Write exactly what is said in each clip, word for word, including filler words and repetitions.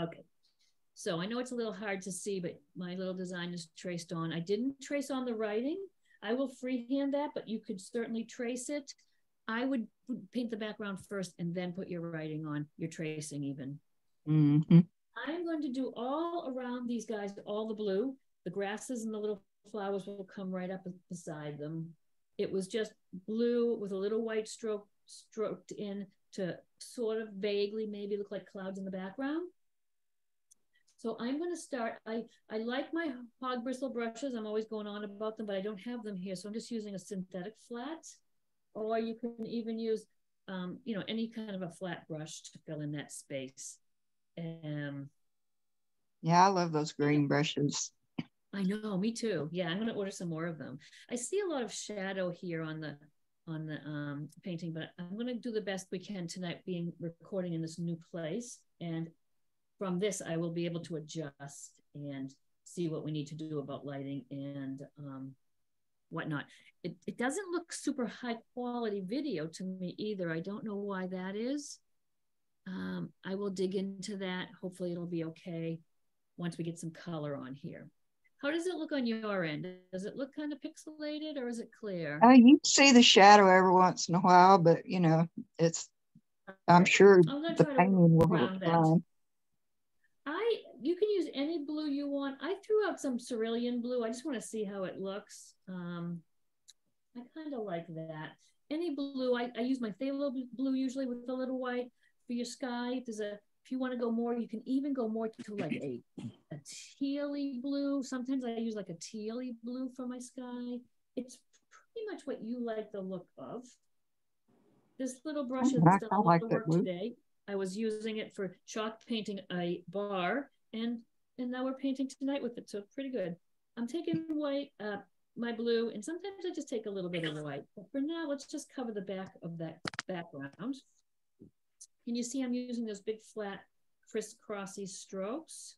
Okay, so I know it's a little hard to see, but my little design is traced on. I didn't trace on the writing. I will freehand that, but you could certainly trace it. I would paint the background first and then put your writing on, your tracing even. Mm-hmm. I'm going to do all around these guys, all the blue. The grasses and the little flowers will come right up beside them. It was just blue with a little white stroke stroked in to sort of vaguely maybe look like clouds in the background. So I'm going to start, I, I like my hog bristle brushes. I'm always going on about them, but I don't have them here. So I'm just using a synthetic flat, or you can even use, um, you know, any kind of a flat brush to fill in that space. Um, yeah, I love those green brushes. I know, me too. Yeah, I'm going to order some more of them. I see a lot of shadow here on the on the um, painting, but I'm going to do the best we can tonight, being recording in this new place. And from this, I will be able to adjust and see what we need to do about lighting and um, whatnot. It, it doesn't look super high quality video to me either. I don't know why that is. Um, I will dig into that. Hopefully it'll be okay once we get some color on here. How does it look on your end? Does it look kind of pixelated or is it clear? Uh, you see the shadow every once in a while, but you know, it's, I'm sure I'm the painting will look fine. I, you can use any blue you want. I threw out some cerulean blue. I just want to see how it looks. Um, I kind of like that. Any blue, I, I use my phthalo blue usually with a little white for your sky. If there's a, if you want to go more, you can even go more to like a, a tealy blue. Sometimes I use like a tealy blue for my sky. It's pretty much what you like the look of. This little brush has done a lot of work today. I was using it for chalk painting a bar, and and now we're painting tonight with it, so pretty good. I'm taking white, uh, my blue, and sometimes I just take a little bit of white. But for now, let's just cover the back of that background. And you see I'm using those big flat crisscrossy strokes.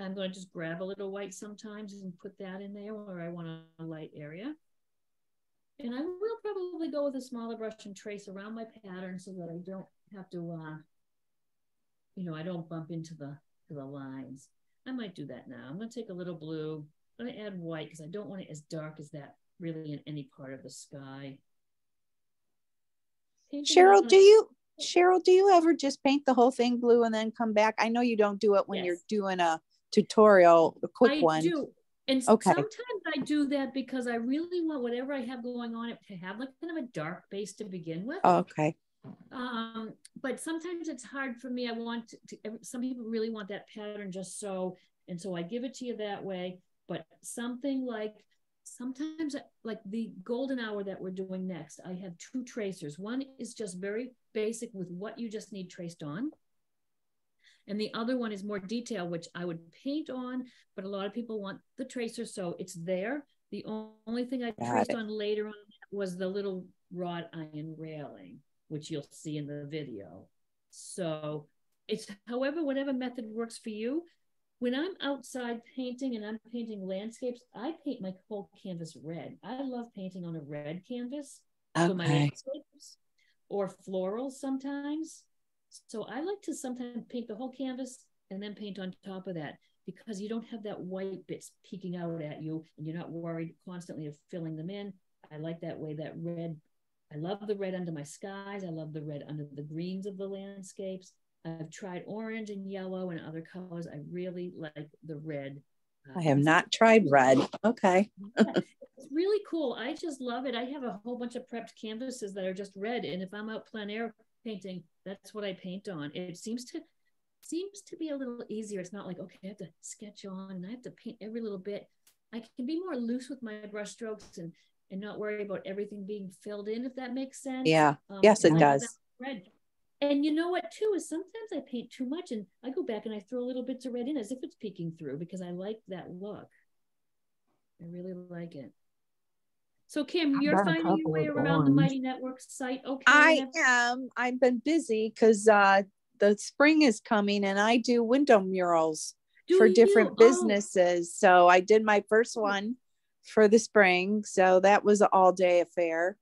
I'm going to just grab a little white sometimes and put that in there where I want a light area. And I will probably go with a smaller brush and trace around my pattern so that I don't have to, uh, you know, I don't bump into the, to the lines. I might do that now. I'm going to take a little blue. I'm going to add white because I don't want it as dark as that really in any part of the sky. Painting Cheryl, do you... Cheryl, do you ever just paint the whole thing blue and then come back? I know you don't do it when yes. you're doing a tutorial, a quick I one. I do. And okay. sometimes I do that because I really want whatever I have going on it to have like kind of a dark base to begin with. Oh, okay. Um, but sometimes it's hard for me. I want to, to, some people really want that pattern just so, and so I give it to you that way. But something like sometimes like the golden hour that we're doing next, I have two tracers. One is just very basic with what you just need traced on. And the other one is more detail, which I would paint on, but a lot of people want the tracer, so it's there. The only thing I Got traced it. on later on was the little wrought iron railing, which you'll see in the video. So it's however, whatever method works for you. When I'm outside painting and I'm painting landscapes, I paint my whole canvas red. I love painting on a red canvas. Okay. So my landscapes or floral sometimes. So I like to sometimes paint the whole canvas and then paint on top of that because you don't have that white bits peeking out at you and you're not worried constantly of filling them in. I like that way, that red. I love the red under my skies. I love the red under the greens of the landscapes. I've tried orange and yellow and other colors. I really like the red. I have not tried red. Okay. Yeah, it's really cool. I just love it. I have a whole bunch of prepped canvases that are just red. And if I'm out plein air painting, that's what I paint on. It seems to seems to be a little easier. It's not like, okay, I have to sketch on and I have to paint every little bit. I can be more loose with my brush strokes and, and not worry about everything being filled in, if that makes sense. Yeah. Um, yes, it does. Red. And you know what, too, is sometimes I paint too much and I go back and I throw little bits of red in as if it's peeking through because I like that look. I really like it. So, Kim, you're finding your way around the Mighty Network site. Okay, I am. I've been busy because uh, the spring is coming and I do window murals for different businesses. So I did my first one for the spring. So that was an all day affair.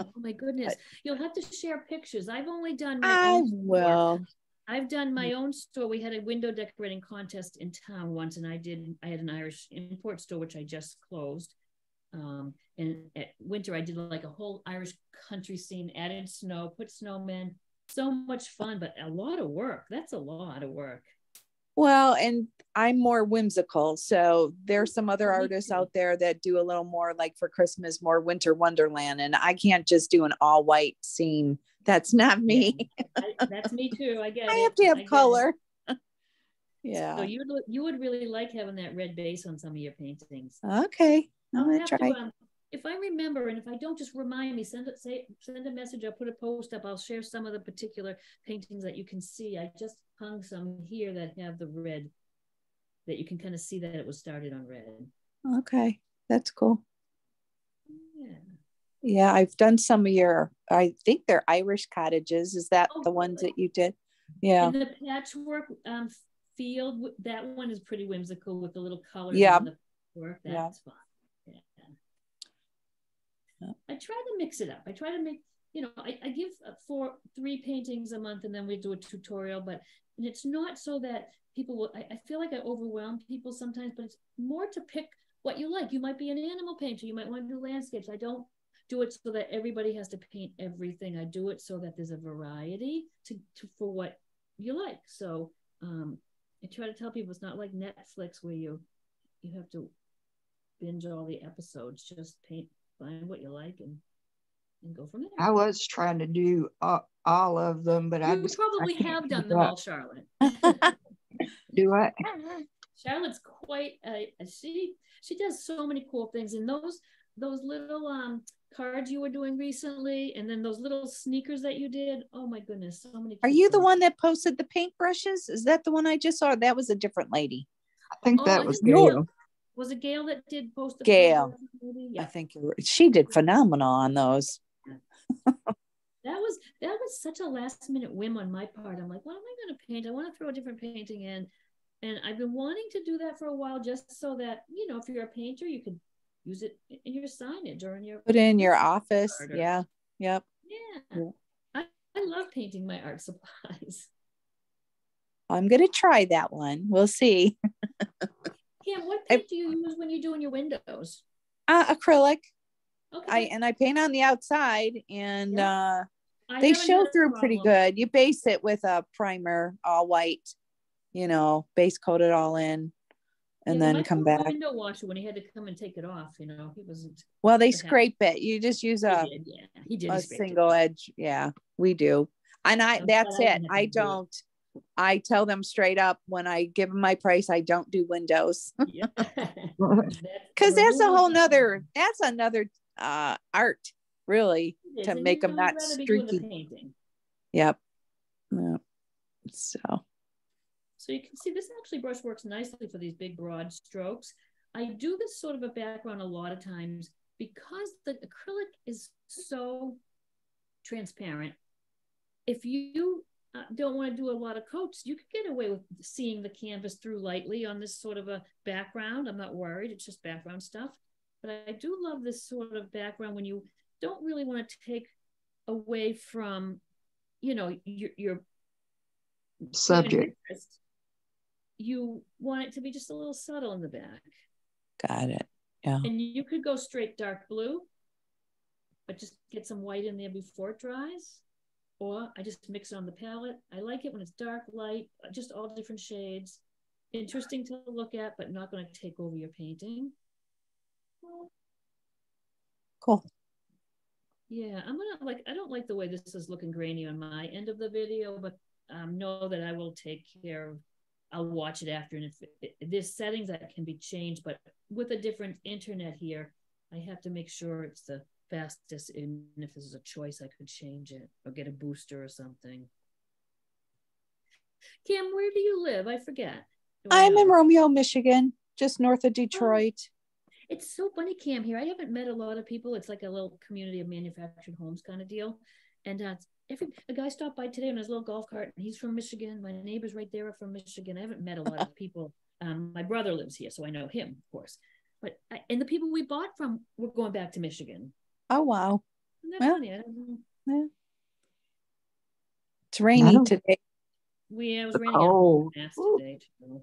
Oh my goodness. You'll have to share pictures. I've only done my I own will. Work. I've done my own store. We had a window decorating contest in town once, and I did. I had an Irish import store, which I just closed. Um, and at winter, I did like a whole Irish country scene, added snow, put snowmen. So much fun, but a lot of work. That's a lot of work. Well, and I'm more whimsical. So there's some other artists out there that do a little more, like for Christmas, more winter wonderland. And I can't just do an all white scene. That's not me. I, that's me too. I get I it. I have to have I color. Yeah. So you would, you would really like having that red base on some of your paintings. Okay. I'm gonna try. To, um, if I remember, and if I don't, just remind me, send it, say, send a message. I'll put a post up. I'll share some of the particular paintings that you can see. I just hung some here that have the red, that you can kind of see that it was started on red. Okay. That's cool. Yeah. Yeah. I've done some of your, I think they're Irish cottages. Is that oh, the ones that you did? Yeah. And the patchwork um, field, that one is pretty whimsical with the little colors. Yeah. The work. That's yeah. fun. I try to mix it up. I try to make, you know, I, I give four, three paintings a month, and then we do a tutorial, but and it's not so that people will, I, I feel like I overwhelm people sometimes, but it's more to pick what you like. You might be an animal painter. You might want to do landscapes. I don't do it so that everybody has to paint everything. I do it so that there's a variety to, to for what you like. So um, I try to tell people it's not like Netflix where you, you have to binge all the episodes, just paint. Find what you like and, and go from there. I was trying to do uh, all of them, but you I was, probably I have done them all, Charlotte. Do I? Charlotte's quite a, a she. She does so many cool things, and those those little um cards you were doing recently, and then those little sneakers that you did. Oh my goodness, so many. Are you things. The one that posted the paintbrushes? Is that the one I just saw? That was a different lady. I think oh, that was you. Was it Gail that did post the Gail? Yeah. I think you're right. She did phenomenal on those. that was that was such a last minute whim on my part. I'm like, what am I going to paint? I want to throw a different painting in, and I've been wanting to do that for a while, just so that you know, if you're a painter, you could use it in your signage or in your put in your office. Or, yeah. Yep. Yeah. yeah. I, I love painting my art supplies. I'm going to try that one. We'll see. Cam, what paint I, do you use when you're doing your windows? Uh, acrylic. Okay. I, and I paint on the outside, and yeah. uh, they show through pretty good. You base it with a primer, all white, you know, base coat it all in, and yeah, then come back. Window washer when he had to come and take it off, you know, he wasn't. Well, they scrape it. You just use a he did, yeah. he did a single it. edge. Yeah, we do, and I. I'm that's it. I, I don't. It. I tell them straight up when I give them my price, I don't do windows. Because that's, that's a whole nother, that's another uh, art, really, to make them not streaky. Yep. yep. So. so you can see this actually brush works nicely for these big broad strokes. I do this sort of a background a lot of times because the acrylic is so transparent. If you Uh, don't want to do a lot of coats, you could get away with seeing the canvas through lightly on this sort of a background. I'm not worried. It's just background stuff. But I do love this sort of background when you don't really want to take away from, you know, your, your subject. Interest. You want it to be just a little subtle in the back. Got it. Yeah. And you could go straight dark blue, but just get some white in there before it dries. Or I just mix it on the palette. I like it when it's dark, light, just all different shades. Interesting to look at, but not going to take over your painting. Cool. Yeah, I'm going to like, I don't like the way this is looking grainy on my end of the video, but um, know that I will take care of, I'll watch it after. And if, if there's settings that can be changed, but with a different internet here, I have to make sure it's the fastest, and if this is a choice, I could change it or get a booster or something. Cam, where do you live? I forget. Do I'm I in Romeo, Michigan, just north of Detroit. Oh, it's so funny, Cam, here. I haven't met a lot of people. It's like a little community of manufactured homes kind of deal. And uh, every a guy stopped by today on his little golf cart, and he's from Michigan. My neighbors right there are from Michigan. I haven't met a lot of people. Um, my brother lives here, so I know him, of course. But I, and the people we bought from were going back to Michigan. Oh, wow. Isn't that well, funny? I don't know. Yeah. It's rainy today. We I was raining oh. out today too.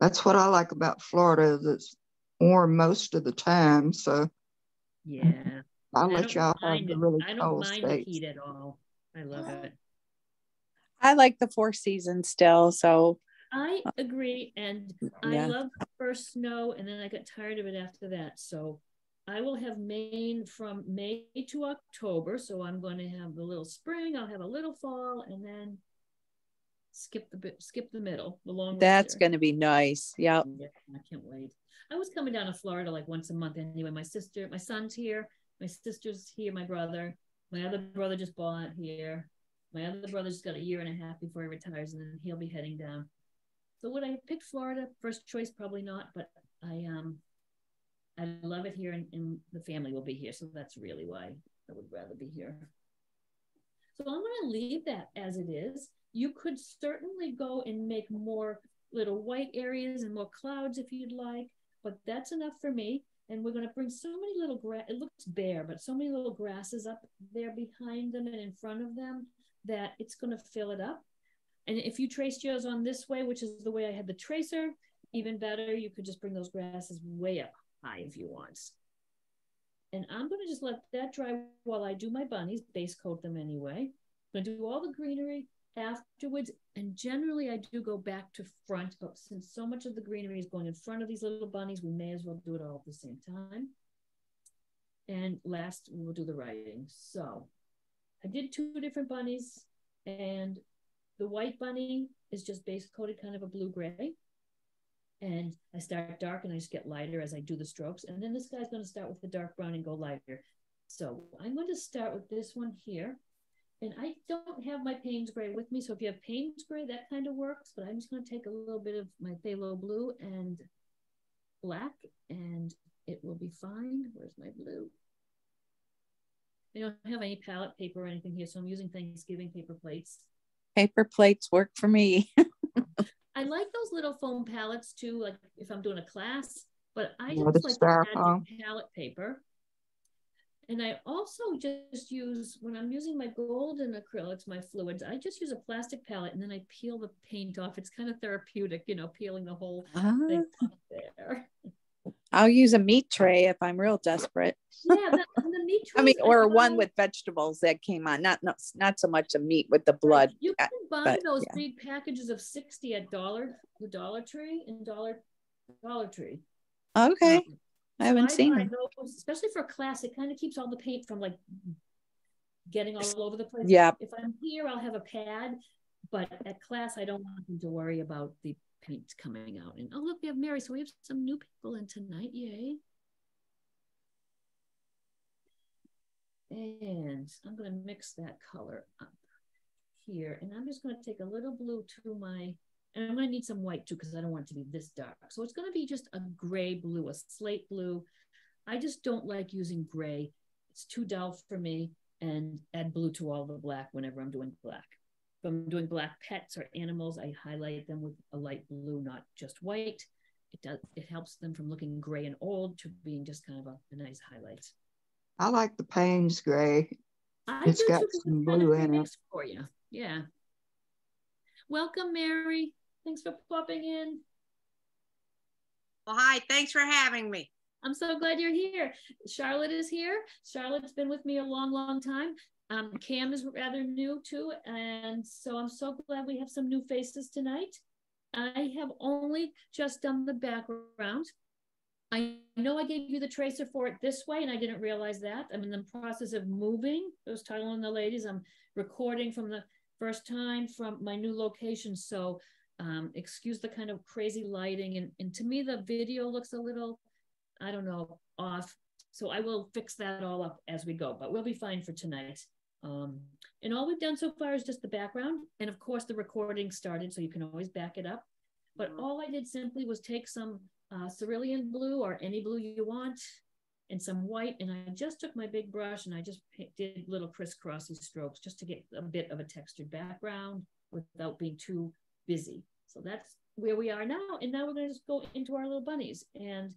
That's what I like about Florida, is it's warm most of the time. So yeah, I'll I let y'all have the really I cold states. I don't mind the heat at all. I love it. I like the four seasons still. So I agree, and yeah. I love the first snow, and then I got tired of it after that. So I will have Maine from May to October. So I'm going to have a little spring. I'll have a little fall, and then skip the bit, skip the middle, the long. That's going to be nice. Yep. Yeah, I can't wait. I was coming down to Florida like once a month anyway. My sister, my son's here, my sister's here, my brother, my other brother just bought here. My other brother just got a year and a half before he retires, and then he'll be heading down. So would I pick Florida? First choice, probably not, but I um, I love it here, and, and the family will be here. So that's really why I would rather be here. So I'm gonna leave that as it is. You could certainly go and make more little white areas and more clouds if you'd like, but that's enough for me. And we're gonna bring so many little grass, it looks bare, but so many little grasses up there behind them and in front of them that it's gonna fill it up. And if you traced yours on this way, which is the way I had the tracer, even better, you could just bring those grasses way up high if you want. And I'm gonna just let that dry while I do my bunnies, base coat them anyway. I'm gonna do all the greenery afterwards. And generally I do go back to front, but since so much of the greenery is going in front of these little bunnies, we may as well do it all at the same time. And last, we'll do the writing. So I did two different bunnies, and the white bunny is just base coated, kind of a blue gray. And I start dark and I just get lighter as I do the strokes. And then this guy's going to start with the dark brown and go lighter. So I'm going to start with this one here. And I don't have my Payne's Gray with me. So if you have Payne's Gray, that kind of works. But I'm just going to take a little bit of my phthalo blue and black, and it will be fine. Where's my blue? I don't have any palette paper or anything here, so I'm using Thanksgiving paper plates. Paper plates work for me. I like those little foam palettes too, like if I'm doing a class, but I just what like palette paper. And I also just use, when I'm using my gold and acrylics, my fluids, I just use a plastic palette and then I peel the paint off. It's kind of therapeutic, you know, peeling the whole ah. thing off there. I'll use a meat tray if I'm real desperate. Yeah, that, the meat tray. I mean, or I one with vegetables that came on. Not not, not so much a meat with the blood. You can buy but, those yeah. big packages of sixty at Dollar the Dollar Tree and Dollar Dollar Tree. Okay, um, I haven't I seen them. Those, especially for a class, it kind of keeps all the paint from like getting all over the place. Yeah. If I'm here, I'll have a pad, but at class, I don't want them to worry about the paint's coming out. And oh look, we have Mary, so we have some new people in tonight. Yay. And I'm going to mix that color up here, and I'm just going to take a little blue to my, and I'm going to need some white too because I don't want it to be this dark, so it's going to be just a gray blue, a slate blue. I just don't like using gray, it's too dull for me, and add blue to all the black whenever I'm doing black. If I'm doing black pets or animals, I highlight them with a light blue, not just white. It does, it helps them from looking gray and old to being just kind of a, a nice highlight. I like the Payne's Gray. I it's got some blue in it for you. Yeah. Welcome, Mary. Thanks for popping in. Well, hi. Thanks for having me. I'm so glad you're here. Charlotte is here. Charlotte's been with me a long, long time. Um, Cam is rather new too, and so I'm so glad we have some new faces tonight. I have only just done the background. I know I gave you the tracer for it this way, and I didn't realize that. I'm in the process of moving. I was telling the ladies I'm recording from the first time from my new location, so um, excuse the kind of crazy lighting. And, and to me, the video looks a little, I don't know, off. So I will fix that all up as we go, but we'll be fine for tonight. Um, and all we've done so far is just the background. And of course the recording started, so you can always back it up. But all I did simply was take some uh, cerulean blue or any blue you want and some white. And I just took my big brush and I just did little crisscrossy strokes just to get a bit of a textured background without being too busy. So that's where we are now. And now we're gonna just go into our little bunnies. And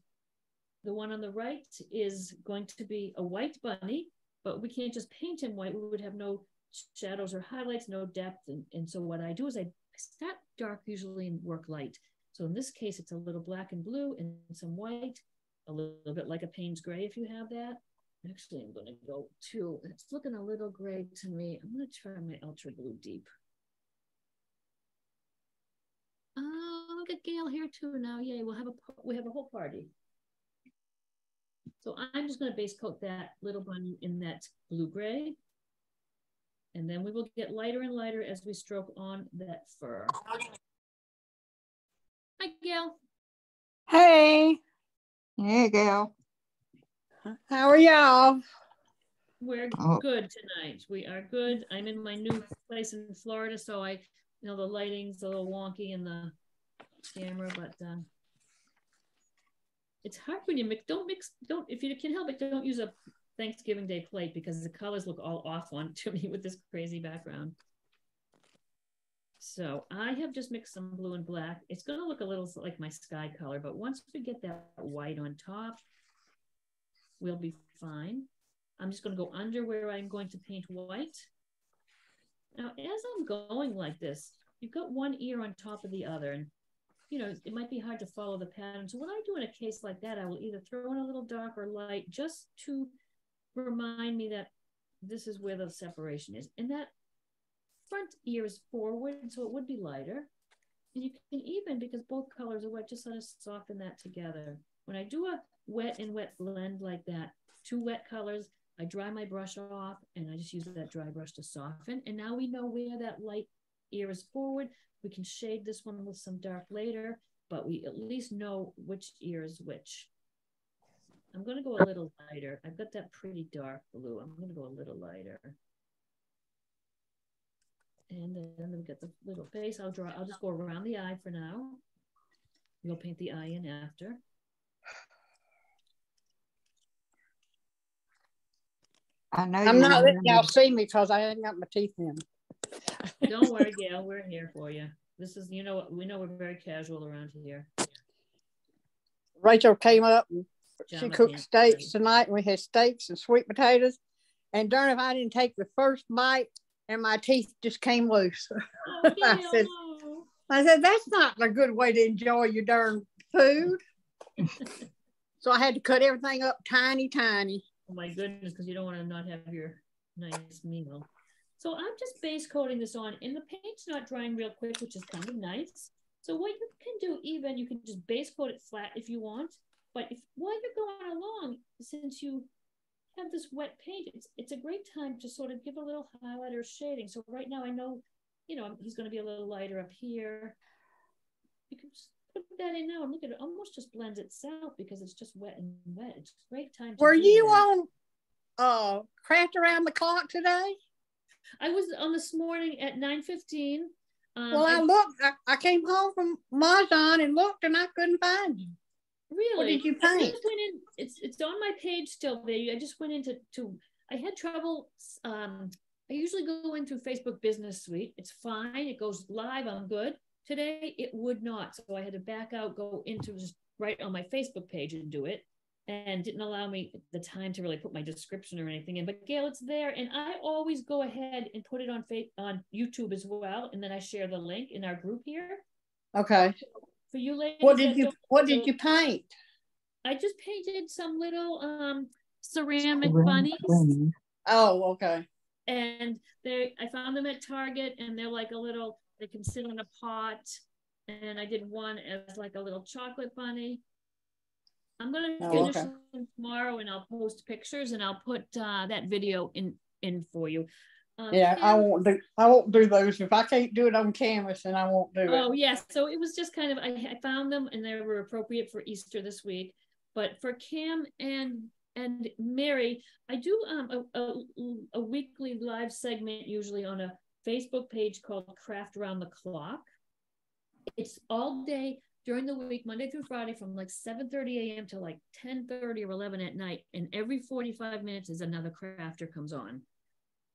the one on the right is going to be a white bunny, but we can't just paint him white. We would have no shadows or highlights, no depth. And, and so what I do is I start dark usually and work light. So in this case, it's a little black and blue and some white, a little bit like a Payne's Gray if you have that. Actually, I'm going to go to, it's looking a little gray to me. I'm going to try my Ultra Blue Deep. Oh, look at Gail here too now. Yay, we'll have a, we have a whole party. So I'm just going to base coat that little bunny in that blue-gray. And then we will get lighter and lighter as we stroke on that fur. Hi, Gail. Hey. Hey, Gail. How are y'all? We're oh. good tonight. We are good. I'm in my new place in Florida, so I you know the lighting's a little wonky in the camera, but uh, it's hard when you mix. Don't mix. Don't if you can help it. Don't use a Thanksgiving Day plate because the colors look all off on to me with this crazy background. So I have just mixed some blue and black. It's going to look a little like my sky color, but once we get that white on top, we'll be fine. I'm just going to go under where I'm going to paint white. Now, as I'm going like this, you've got one ear on top of the other, and you know, it might be hard to follow the pattern. So what I do in a case like that, I will either throw in a little dark or light just to remind me that this is where the separation is. And that front ear is forward, so it would be lighter. And you can even, because both colors are wet, just sort of soften that together. When I do a wet and wet blend like that, two wet colors, I dry my brush off and I just use that dry brush to soften. And now we know where that light ear is forward. We can shade this one with some dark later, but we at least know which ear is which. I'm gonna go a little lighter. I've got that pretty dark blue. I'm gonna go a little lighter. And then we've got the little face. I'll draw, I'll just go around the eye for now. We'll paint the eye in after. I know I'm not letting y'all see me because I ain't got my teeth in. Don't worry, Gail, we're here for you. This is, you know, we know we're very casual around here. Rachel came up and John she cooked steaks tonight, and we had steaks and sweet potatoes. And darn if I didn't take the first bite, and my teeth just came loose. Oh, I, said, I said, that's not a good way to enjoy your darn food. So I had to cut everything up tiny, tiny. Oh my goodness, because you don't want to not have your nice meal. So I'm just base coating this on, and the paint's not drying real quick, which is kind of nice. So what you can do even, you can just base coat it flat if you want, but if while you're going along, since you have this wet paint, it's, it's a great time to sort of give a little highlight or shading. So right now I know, you know, he's going to be a little lighter up here. You can just put that in now and look at it, almost just blends itself because it's just wet and wet. It's a great time. Were you on uh, Craft Around the Clock today? I was on this morning at nine fifteen. Um, well, I looked, I, I came home from Mahjong and looked and I couldn't find you. Really? What did you paint? I just went in, it's, it's on my page still, baby. I just went into, to, I had trouble. Um, I usually go in through Facebook Business Suite. It's fine. It goes live. I'm good. Today, it would not. So I had to back out, go into just right on my Facebook page and do it. And didn't allow me the time to really put my description or anything in. But Gail, it's there. And I always go ahead and put it on Facebook, on YouTube as well. And then I share the link in our group here. Okay. For you ladies. What did you what did you paint? I just painted some little um ceramic bunnies. Oh, okay. And they I found them at Target and they're like a little, they can sit in a pot. And I did one as like a little chocolate bunny. I'm gonna oh, finish okay. them tomorrow, and I'll post pictures, and I'll put uh, that video in in for you. Um, yeah, I won't do I won't do those if I can't do it on canvas, and I won't do oh, it. Oh yes, so it was just kind of I, I found them, and they were appropriate for Easter this week. But for Cam and and Mary, I do um a, a, a weekly live segment usually on a Facebook page called Craft Around the Clock. It's all day. During the week, Monday through Friday, from like seven thirty a m to like ten thirty or eleven at night, and every forty-five minutes is another crafter comes on.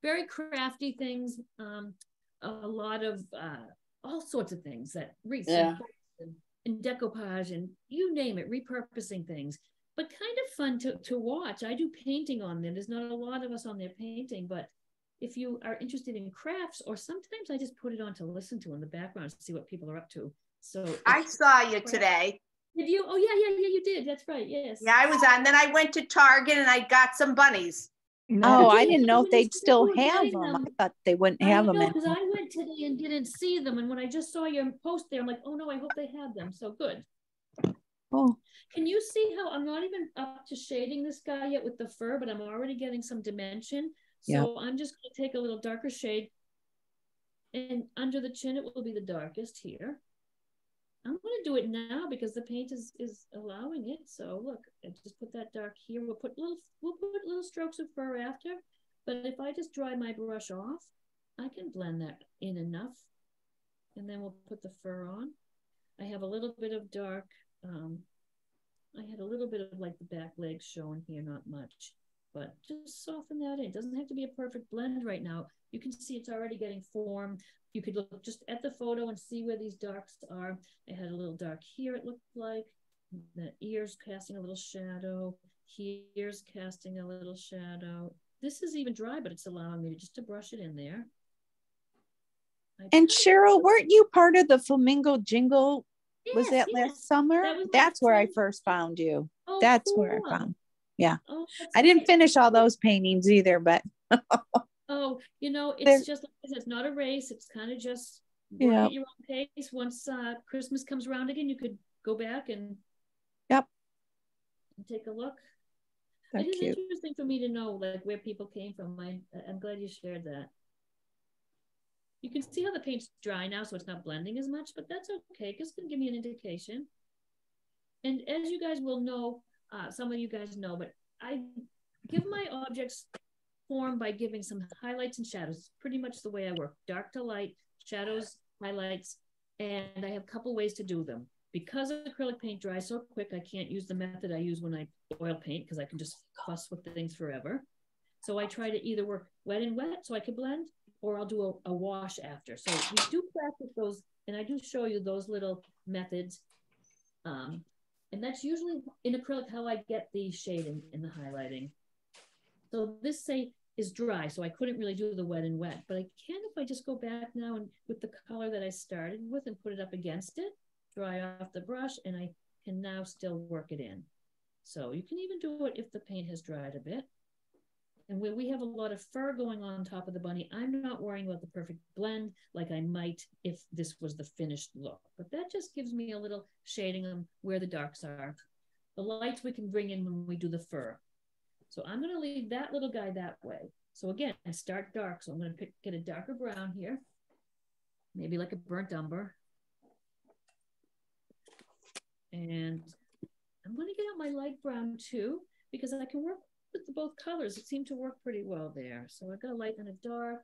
Very crafty things, um, a lot of uh, all sorts of things that wreaths yeah. and, and decoupage and you name it, repurposing things, but kind of fun to to watch. I do painting on them. There's not a lot of us on there painting, but if you are interested in crafts, or sometimes I just put it on to listen to in the background to see what people are up to. So I saw you today. Did you? Oh, yeah, yeah, yeah, you did. That's right. Yes. Yeah, I was on. Then I went to Target and I got some bunnies. No, oh, I didn't know if they'd still have them. them. I thought they wouldn't have I know, them. Because I went today and didn't see them. And when I just saw your post there, I'm like, oh, no, I hope they have them. So good. Oh. Can you see how I'm not even up to shading this guy yet with the fur, but I'm already getting some dimension. So yeah. I'm just going to take a little darker shade. And under the chin, it will be the darkest here. I'm going to do it now because the paint is, is allowing it. So look, I just put that dark here. We'll put little we'll put little strokes of fur after, but if I just dry my brush off, I can blend that in enough. And then we'll put the fur on. I have a little bit of dark. Um, I had a little bit of like the back legs showing here, not much, but just soften that in. It doesn't have to be a perfect blend right now. You can see it's already getting form. You could look just at the photo and see where these darks are. I had a little dark here, it looked like. The ears casting a little shadow. Here's casting a little shadow. This is even dry, but it's allowing me to just to brush it in there. I and Cheryl, weren't you part of the Flamingo Jingle? Yes, was that yes. last summer? That that's where time. I first found you. Oh, that's cool. where I found. Yeah. Oh, I didn't great. finish all those paintings either, but. Oh, you know, it's There's, just, it's not a race. It's kind of just yeah. run at your own pace. Once uh, Christmas comes around again, you could go back and, yep. and take a look. So it is cute. Interesting for me to know like where people came from. I, I'm glad you shared that. You can see how the paint's dry now, so it's not blending as much, but that's okay. Just gonna give me an indication. And as you guys will know, uh, some of you guys know, but I give my objects form by giving some highlights and shadows. It's pretty much the way I work. Dark to light, shadows, highlights, and I have a couple ways to do them. Because acrylic paint dries so quick, I can't use the method I use when I oil paint because I can just fuss with things forever. So I try to either work wet and wet so I could blend, or I'll do a, a wash after. So we do practice those, and I do show you those little methods. Um, and that's usually in acrylic how I get the shading and the highlighting. So this, say, is dry, so I couldn't really do the wet and wet, but I can if I just go back now and with the color that I started with and put it up against it, dry off the brush, and I can now still work it in. So you can even do it if the paint has dried a bit. And where we have a lot of fur going on top of the bunny, I'm not worrying about the perfect blend like I might if this was the finished look. But that just gives me a little shading on where the darks are. The lights we can bring in when we do the fur. So I'm going to leave that little guy that way. So again, I start dark. So I'm going to pick, get a darker brown here, maybe like a burnt umber. And I'm going to get out my light brown too, because I can work with the both colors. It seemed to work pretty well there. So I've got a light and a dark.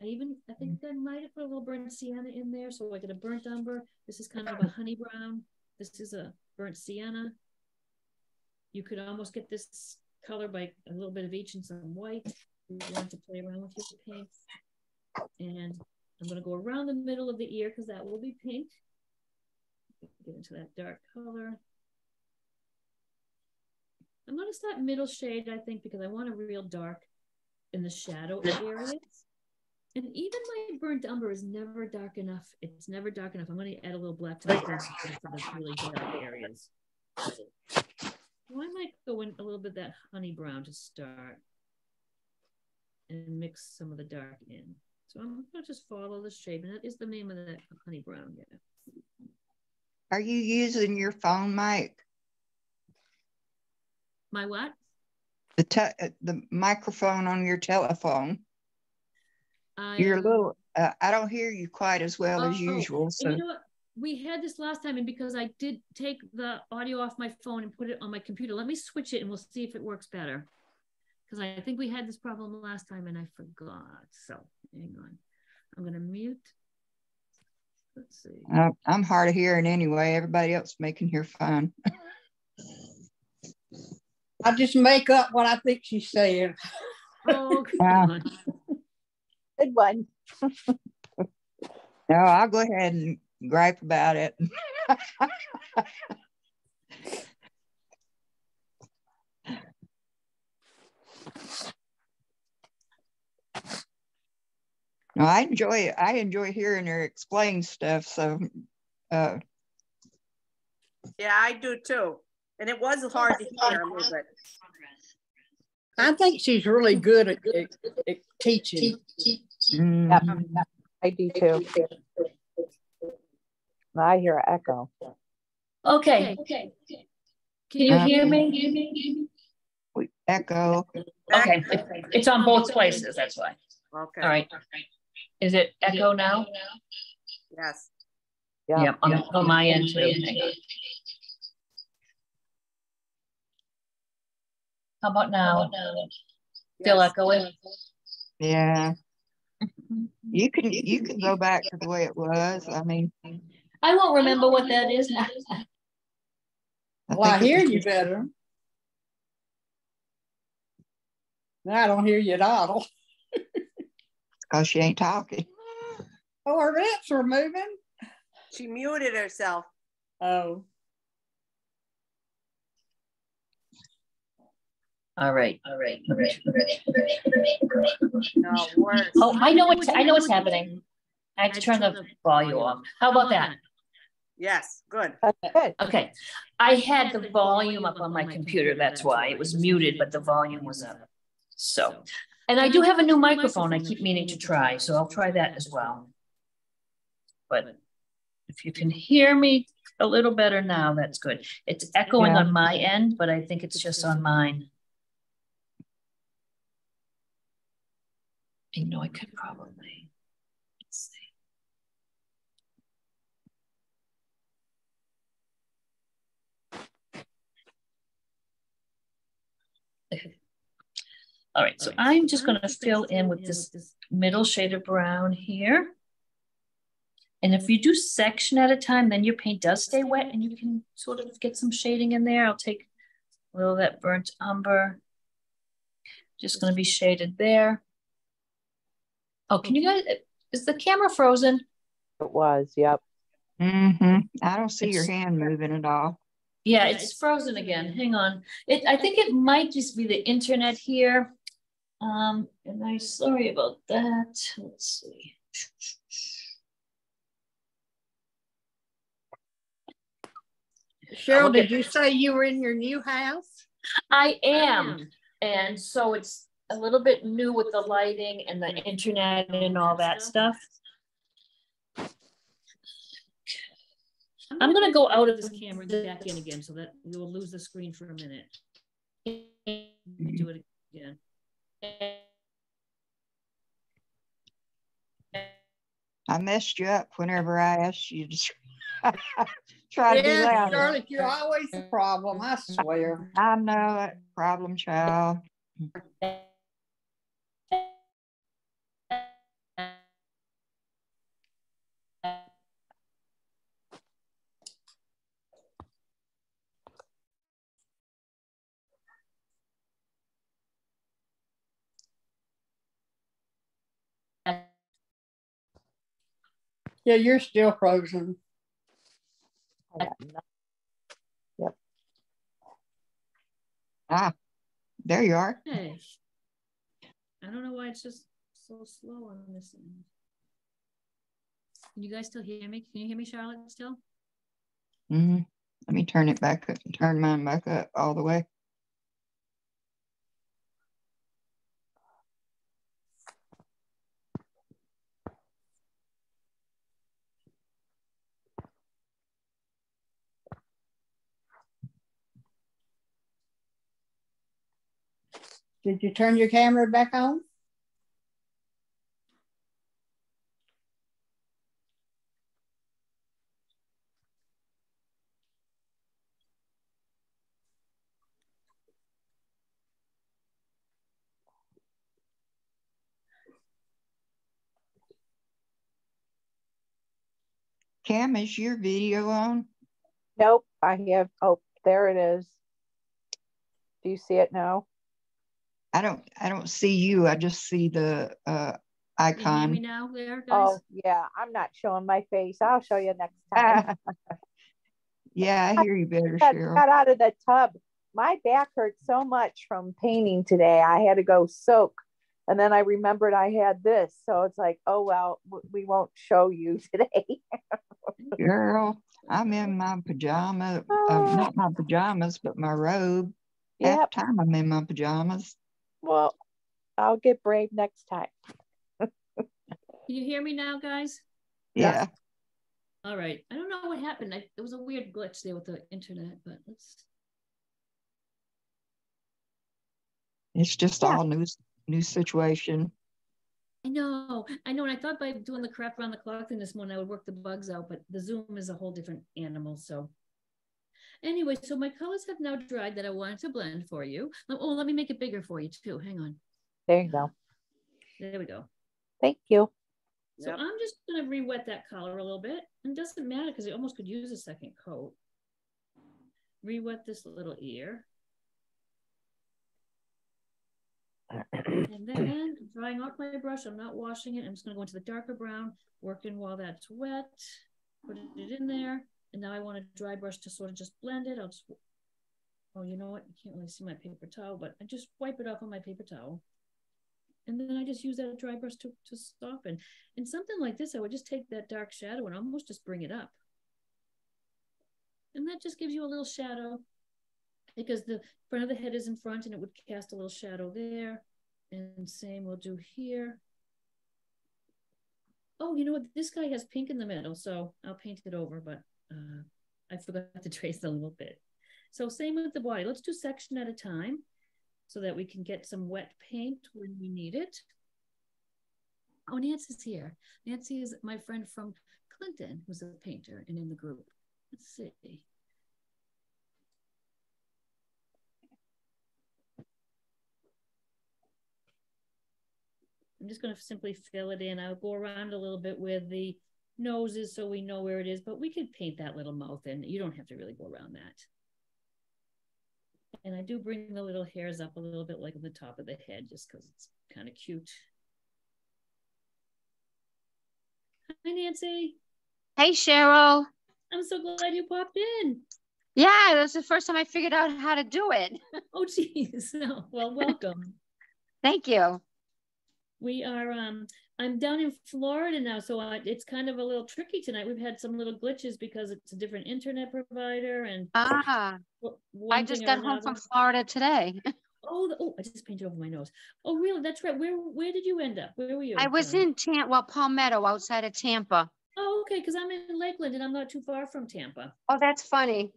I even, I think I might have put a little burnt sienna in there. So I get a burnt umber. This is kind of a honey brown. This is a burnt sienna. You could almost get this color by a little bit of each and some white. You want to play around with your paints. And I'm going to go around the middle of the ear because that will be pink. Get into that dark color. I'm going to start middle shade, I think, because I want a real dark in the shadow areas. And even my burnt umber is never dark enough. It's never dark enough. I'm going to add a little black to my brush for those really dark areas. Well, I might go in a little bit of that honey brown to start and mix some of the dark in. So I'm going to just follow the shape, and that is the name of that honey brown. Yeah. Are you using your phone mic? My what? The te the microphone on your telephone. I, You're a little, uh, I don't hear you quite as well oh, as usual. So. You know what? We had this last time, and because I did take the audio off my phone and put it on my computer, let me switch it and we'll see if it works better. Because I think we had this problem last time and I forgot. So hang on. I'm going to mute. Let's see. Uh, I'm hard of hearing anyway. Everybody else may can hear fine. I just make up what I think she's saying. Oh, come on. Good one. No, I'll go ahead and gripe about it. No, I enjoy I enjoy hearing her explain stuff. So, uh, yeah, I do too. And it was hard to hear a little bit. I think she's really good at, at, at teaching. Mm. Yep. I do too. I hear an echo. Okay. Okay. Can you um, hear me? We echo. Okay. It, it's on both places. That's why. Okay. All right. Is it echo now? Yes. Yeah. Yep. On, yep. on my end too. How about now? Still yes. echoing? Yeah. You can you can go back to the way it was. I mean, I won't remember what that is. I well, I hear you better. No, I don't hear you at all. Because she ain't talking. Oh, her lips are moving. She muted herself. Oh. All right, all right, all right, all right, all right, all right, all right. No, worse. Oh, I know what's I know what's happening. I have to turn the volume off. How about that? Yes, good. Okay. I had the volume up on my computer, that's why it was muted, but the volume was up. So, and I do have a new microphone I keep meaning to try, so I'll try that as well. But if you can hear me a little better now, that's good. It's echoing yeah. on my end, but I think it's just on mine. I know I could probably, let's see. All right, so I'm just gonna fill in with this middle shade of brown here. And if you do section at a time, then your paint does stay wet and you can sort of get some shading in there. I'll take a little of that burnt umber. Just gonna be shaded there. Oh, can you guys, is the camera frozen? It was, yep. Mm-hmm. I don't see it's, your hand moving at all. Yeah, it's frozen again. Hang on. It. I think it might just be the internet here. Um, and I'm sorry about that. Let's see. Cheryl, did you say you were in your new house? I am. And so it's a little bit new with the lighting and the internet and all that stuff. I'm gonna go out of this camera and back in again so that we will lose the screen for a minute. Do it again. I messed you up whenever I asked you to try yeah, to do that. Charlotte, you're always the problem, I swear. I know that problem child. Yeah, you're still frozen. Yep. Ah, there you are. Hey. I don't know why it's just so slow on this end. Can you guys still hear me? Can you hear me, Charlotte, still? Mm-hmm. Let me turn it back up, turn mine back up all the way. Did you turn your camera back on? Cam, is your video on? Nope, I have, oh, there it is. Do you see it now? I don't. I don't see you. I just see the uh, icon. Can you hear me now, there, guys? Oh yeah, I'm not showing my face. I'll show you next time. Yeah, I hear you better, Cheryl. I got out of the tub. My back hurt so much from painting today. I had to go soak And then I remembered I had this. So it's like, oh, well, we won't show you today. Girl, I'm in my pajamas, oh. uh, not my pajamas, but my robe. Yep. Half the time I'm in my pajamas. Well, I'll get brave next time. Can you hear me now, guys? Yeah. All right. I don't know what happened. I, there was a weird glitch there with the internet, but let's. It's just yeah. all new, new situation. I know. I know. And I thought by doing the Craft Around the Clock thing this morning, I would work the bugs out, but the Zoom is a whole different animal. So anyway, so my colors have now dried that I wanted to blend for you. Oh, let me make it bigger for you too. Hang on. There you go. There we go. Thank you. So yep. I'm just going to re-wet that collar a little bit. And it doesn't matter because I almost could use a second coat. Re-wet this little ear. And then drying out my brush, I'm not washing it. I'm just going to go into the darker brown, working while that's wet. Put it in there. And now I want a dry brush to sort of just blend it. I'll just, oh, you know what? You can't really see my paper towel, but I just wipe it off on my paper towel. And then I just use that dry brush to, to soften. And something like this, I would just take that dark shadow and almost just bring it up. And that just gives you a little shadow because the front of the head is in front and it would cast a little shadow there. And same we'll do here. Oh, you know what? This guy has pink in the middle, so I'll paint it over, but uh, I forgot to trace a little bit. So same with the body. Let's do section at a time, so that we can get some wet paint when we need it. Oh, Nancy's here. Nancy is my friend from Clinton, who's a painter and in the group. Let's see. I'm just gonna simply fill it in. I'll go around a little bit with the noses so we know where it is, but we could paint that little mouth in. You don't have to really go around that. And I do bring the little hairs up a little bit, like on the top of the head, just because it's kind of cute. Hi, Nancy. Hey, Cheryl. I'm so glad you popped in. Yeah, it was the first time I figured out how to do it. Oh, geez. No. Well, welcome. Thank you. We are, um, I'm down in Florida now, so I, it's kind of a little tricky tonight. We've had some little glitches because it's a different internet provider. And ah, I just got home from Florida today. Oh, the, oh, I just painted over my nose. Oh, really? That's right. Where where did you end up? Where were you? I was um, in Tampa, well, Palmetto, outside of Tampa. Oh, okay, because I'm in Lakeland and I'm not too far from Tampa. Oh, that's funny.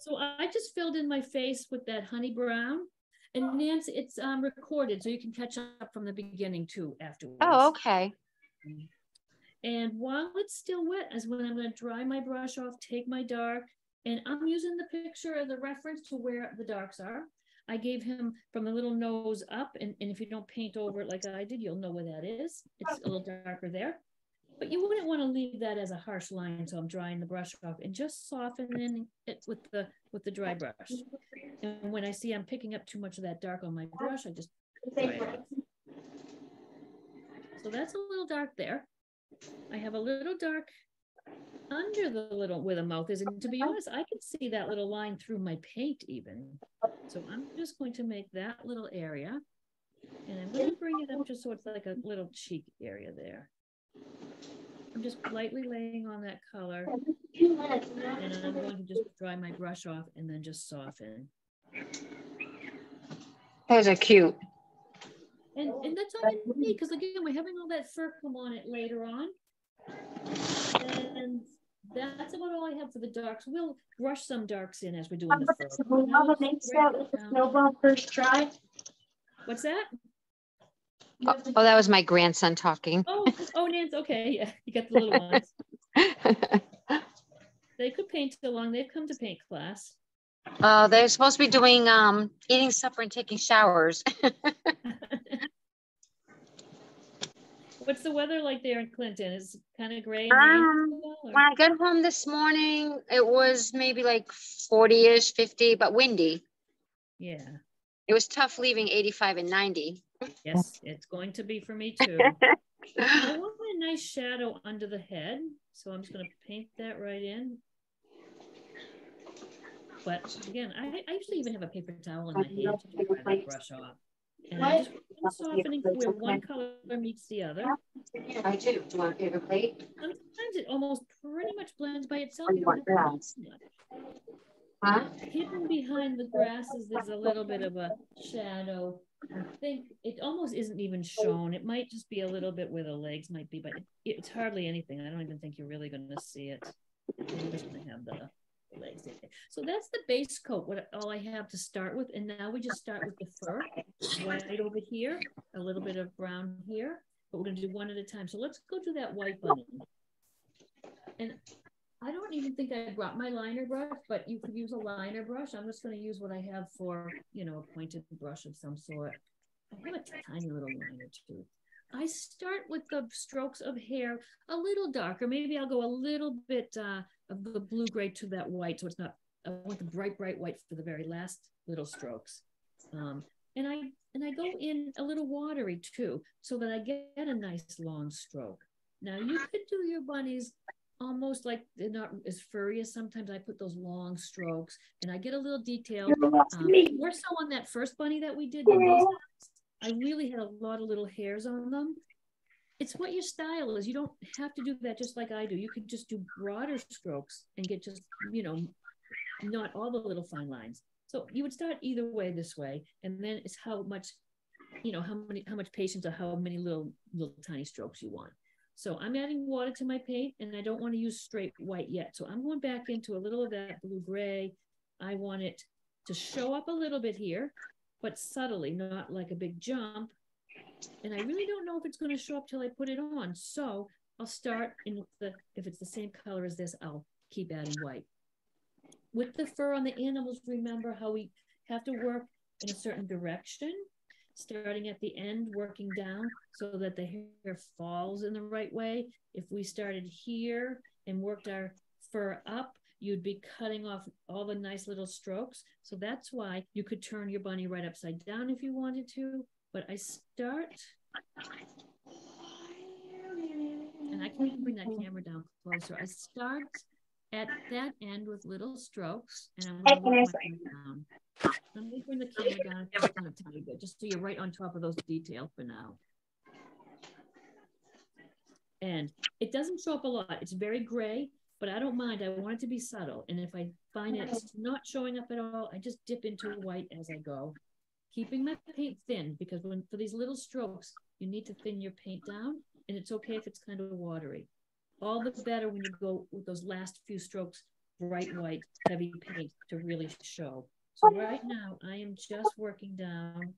So I just filled in my face with that honey brown. And Nancy, it's um, recorded, so you can catch up from the beginning too afterwards. Oh, okay. And while it's still wet is when I'm going to dry my brush off, take my dark, and I'm using the picture as a reference to where the darks are. I gave him from the little nose up, and, and if you don't paint over it like I did, you'll know where that is. It's a little darker there. But you wouldn't want to leave that as a harsh line, so I'm drying the brush off and just softening it with the with the dry brush. And when I see I'm picking up too much of that dark on my brush, I just dry it off. So that's a little dark there. I have a little dark under the little where the mouth is, and to be honest, I can see that little line through my paint even. So I'm just going to make that little area, and I'm going to bring it up just so it's like a little cheek area there. I'm just lightly laying on that color, and I'm going to just dry my brush off and then just soften. Those are cute. And, and that's all you need, because again, we're having all that fur come on it later on. And that's about all I have for the darks. We'll brush some darks in as we're doing the fur. Mama makes that with the snowball first try. What's that? Oh, oh, that was my grandson talking. Oh, oh, Nance. Okay, yeah, you got the little ones. They could paint so long. They've come to paint class. Oh, uh, they're supposed to be doing um, eating supper and taking showers. What's the weather like there in Clinton? Is it kind of gray? Um, when I got home this morning, it was maybe like forty-ish, fifty, but windy. Yeah. It was tough leaving eighty-five and ninety. Yes, it's going to be for me too. I want a nice shadow under the head, so I'm just going to paint that right in. But again, I, I usually even have a paper towel in my hand to dry that brush off. Why is it so often where one color meets the other? I do. Do you want a paper plate? Sometimes it almost pretty much blends by itself. You want grass? Huh? Hidden behind the grasses, there's a little bit of a shadow. I think it almost isn't even shown. It might just be a little bit where the legs might be, but it's hardly anything. I don't even think you're really going to see it. I'm just going to have the legs in there. So that's the base coat, what all I have to start with. And now we just start with the fur, white over here, a little bit of brown here, but we're going to do one at a time. So let's go do that white bunny. And I don't even think I brought my liner brush, but you could use a liner brush. I'm just going to use what I have for, you know, a pointed brush of some sort. I have a tiny little liner too. I start with the strokes of hair a little darker. Maybe I'll go a little bit uh, of the blue gray to that white. So it's not, I want the bright, bright white for the very last little strokes. Um, and I and I go in a little watery too, so that I get a nice long stroke. Now you could do your bunnies almost like they're not as furry as sometimes I put those long strokes and I get a little detail. Um, more so on that first bunny that we did. I really had a lot of little hairs on them. It's what your style is. You don't have to do that just like I do. You can just do broader strokes and get just, you know, not all the little fine lines. So you would start either way this way. And then it's how much, you know, how many, how much patience or how many little, little tiny strokes you want. So I'm adding water to my paint and I don't want to use straight white yet. So I'm going back into a little of that blue gray. I want it to show up a little bit here, but subtly, not like a big jump. And I really don't know if it's going to show up till I put it on. So I'll start, and if it's the same color as this, I'll keep adding white. With the fur on the animals, remember how we have to work in a certain direction, starting at the end, working down so that the hair falls in the right way. If we started here and worked our fur up, you'd be cutting off all the nice little strokes. So that's why you could turn your bunny right upside down if you wanted to, but I start, and I can bring that camera down closer. I start at that end with little strokes, and I'm gonna bring it down. Let me bring the camera down a tiny bit, just so you're right on top of those details for now. And it doesn't show up a lot, it's very gray, but I don't mind, I want it to be subtle. And if I find it's not showing up at all, I just dip into white as I go. Keeping my paint thin, because when for these little strokes, you need to thin your paint down, and it's okay if it's kind of watery. All the better when you go with those last few strokes, bright white, heavy paint to really show. So right now I am just working down.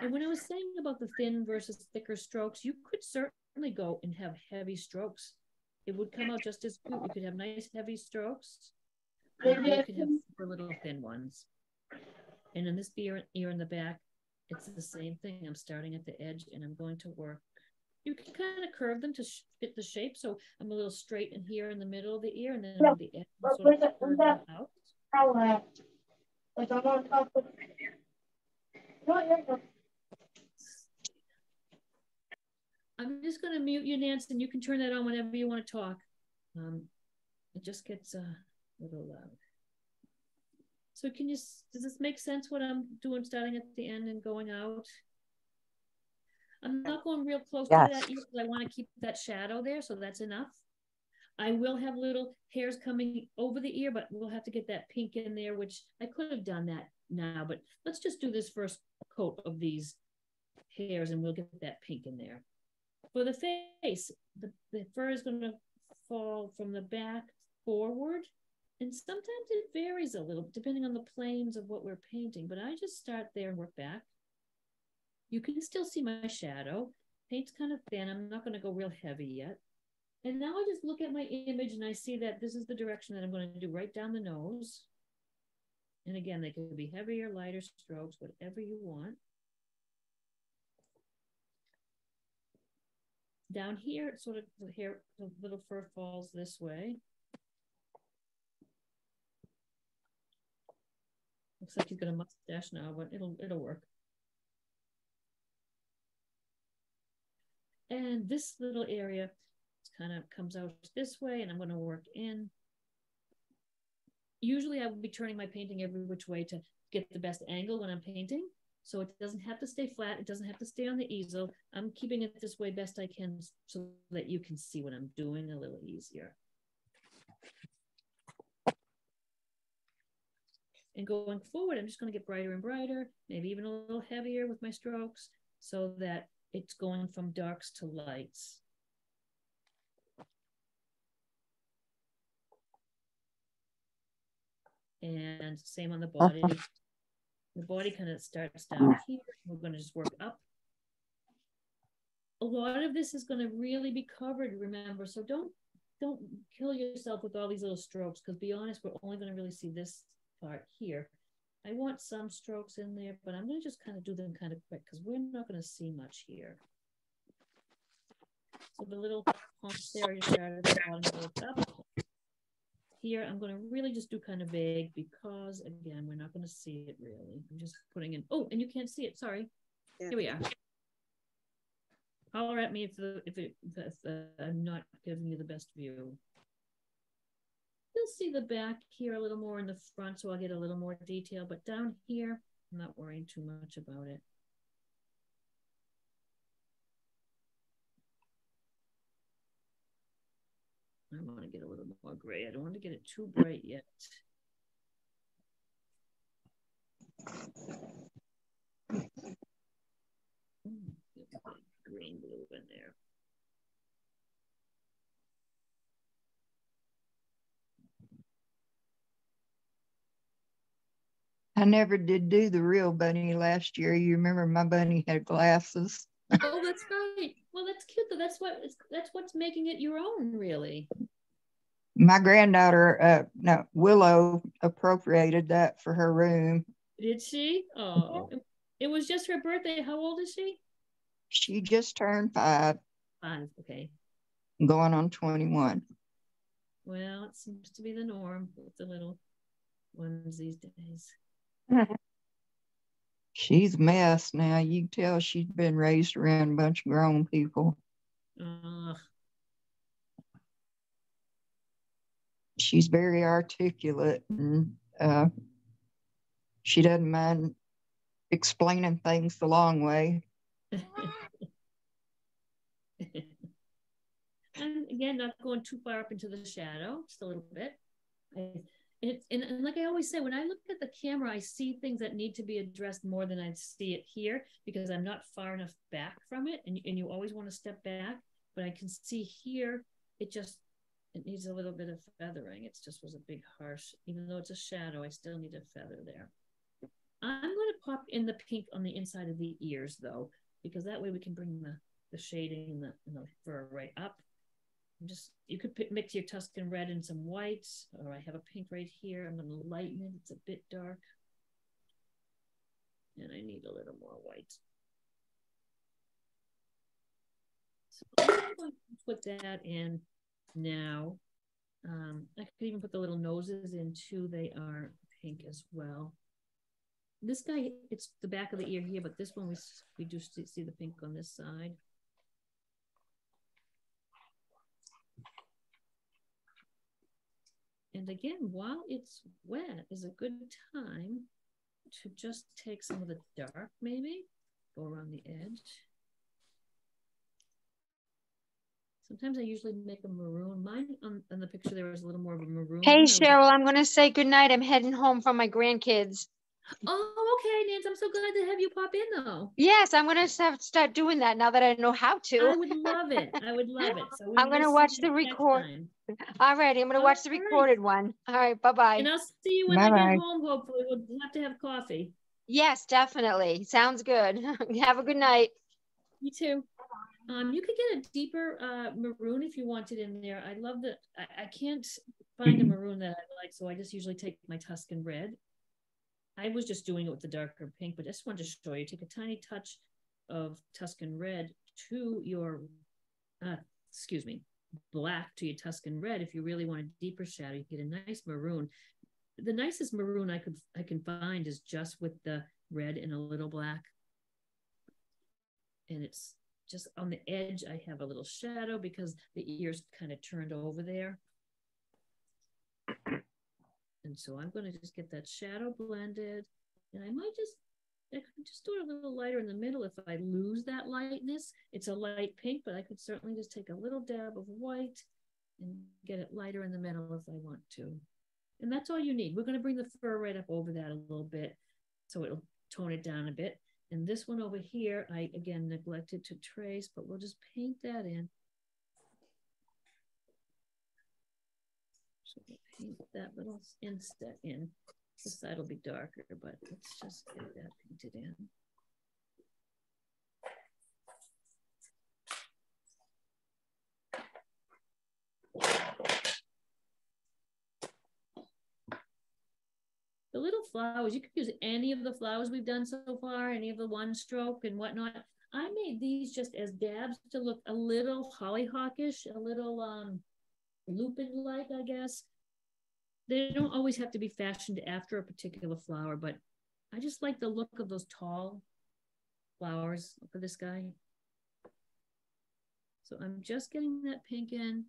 And when I was saying about the thin versus thicker strokes, you could certainly go and have heavy strokes. It would come out just as good. You could have nice heavy strokes, and you could have super little thin ones. And in this ear, ear in the back, it's the same thing. I'm starting at the edge and I'm going to work. You can kind of curve them to fit the shape. So I'm a little straight in here in the middle of the ear, and then on the edge, I'm sort of curve them out. I'm just going to mute you, Nancy, and you can turn that on whenever you want to talk. Um, it just gets a little loud. So can you, does this make sense what I'm doing, starting at the end and going out? I'm not going real close yes. to that either, but I want to keep that shadow there, so that's enough. I will have little hairs coming over the ear, but we'll have to get that pink in there, which I could have done that now, but let's just do this first coat of these hairs and we'll get that pink in there. For the face, the, the fur is going to fall from the back forward, and sometimes it varies a little depending on the planes of what we're painting, but I just start there and work back. You can still see my shadow. Paint's kind of thin. I'm not going to go real heavy yet. And now I just look at my image and I see that this is the direction that I'm going to do, right down the nose. And again, they could be heavier, lighter strokes, whatever you want. Down here, it's sort of the hair, the little fur falls this way. Looks like he's got a mustache now, but it'll it'll work. And this little area kind of comes out this way, and I'm going to work in. Usually I will be turning my painting every which way to get the best angle when I'm painting, So it doesn't have to stay flat. It doesn't have to stay on the easel. I'm keeping it this way best I can so that you can see what I'm doing a little easier. And going forward, I'm just going to get brighter and brighter, maybe even a little heavier with my strokes so that it's going from darks to lights. And same on the body. The body kind of starts down here. We're going to just work up. A lot of this is going to really be covered, remember. So don't, don't kill yourself with all these little strokes, because be honest, we're only going to really see this part here. I want some strokes in there, but I'm going to just kind of do them kind of quick because we're not going to see much here. So the little humps there, you start at the bottom and go up. Here, I'm going to really just do kind of vague because, again, we're not going to see it really. I'm just putting in, oh, and you can't see it. Sorry. Yeah. Here we are. Holler at me if, the, if, it, if the, I'm not giving you the best view. You'll see the back here a little more in the front, so I'll get a little more detail. But down here, I'm not worrying too much about it. I want to get a little more gray. I don't want to get it too bright yet. Mm, green blue in there. I never did do the real bunny last year. You remember my bunny had glasses. Oh, that's right. Well, that's cute though. That's what that's what's making it your own, really. My granddaughter, uh, no, Willow, appropriated that for her room. Did she? Oh, it was just her birthday. How old is she? She just turned five. Five, okay. Going on twenty-one. Well, it seems to be the norm with the little ones these days. She's a mess now. You can tell she's been raised around a bunch of grown people. Uh, she's very articulate, and uh, she doesn't mind explaining things the long way. And again, not going too far up into the shadow, just a little bit. I, It, and, and like I always say, when I look at the camera, I see things that need to be addressed more than I see it here because I'm not far enough back from it. And, and you always want to step back, but I can see here, it just, it needs a little bit of feathering. It just was a big harsh, even though it's a shadow, I still need a feather there. I'm going to pop in the pink on the inside of the ears though, because that way we can bring the, the shading and the, and the fur right up. Just you could mix your Tuscan red and some whites, or I have a pink right here. I'm going to lighten it. It's a bit dark. And I need a little more white. So I'm going to put that in now. Um, I could even put the little noses in too. They are pink as well. This guy, it's the back of the ear here, but this one we, we do see the pink on this side. And again, while it's wet is a good time to just take some of the dark, maybe, go around the edge. Sometimes I usually make a maroon. Mine on, on the picture there was a little more of a maroon. Hey, Cheryl, I'm going to say goodnight. I'm heading home from my grandkids. Oh, okay, Nancy. I'm so glad to have you pop in, though. Yes, I'm going to have to start doing that now that I know how to. I would love it. I would love it. So I'm going to watch the record. All righty, I'm going to watch the recorded one. All right, bye-bye. And I'll see you when I get home, hopefully. We'll have to have coffee. Yes, definitely. Sounds good. Have a good night. You too. Um, you could get a deeper uh, maroon if you wanted in there. I love that. I, I can't find a maroon that I like, so I just usually take my Tuscan red. I was just doing it with the darker pink, but I just wanted to show you. Take a tiny touch of Tuscan red to your, uh, excuse me, black to your Tuscan red. If you really want a deeper shadow, you get a nice maroon. The nicest maroon I could I can find is just with the red and a little black. And it's just on the edge. I have a little shadow because the ears kind of turned over there. And so I'm going to just get that shadow blended, and I might just, I could just do it a little lighter in the middle. If I lose that lightness, it's a light pink, but I could certainly just take a little dab of white and get it lighter in the middle if I want to. And that's all you need. We're going to bring the fur right up over that a little bit, so it'll tone it down a bit. And this one over here, I again neglected to trace, but we'll just paint that in. So we'll paint that little inset in. This side will be darker, but let's just get that painted in. The little flowers, you could use any of the flowers we've done so far, any of the one stroke and whatnot. I made these just as dabs to look a little hollyhockish, a little um, lupin-like, I guess. They don't always have to be fashioned after a particular flower, but I just like the look of those tall flowers. Look at this guy. So I'm just getting that pink in.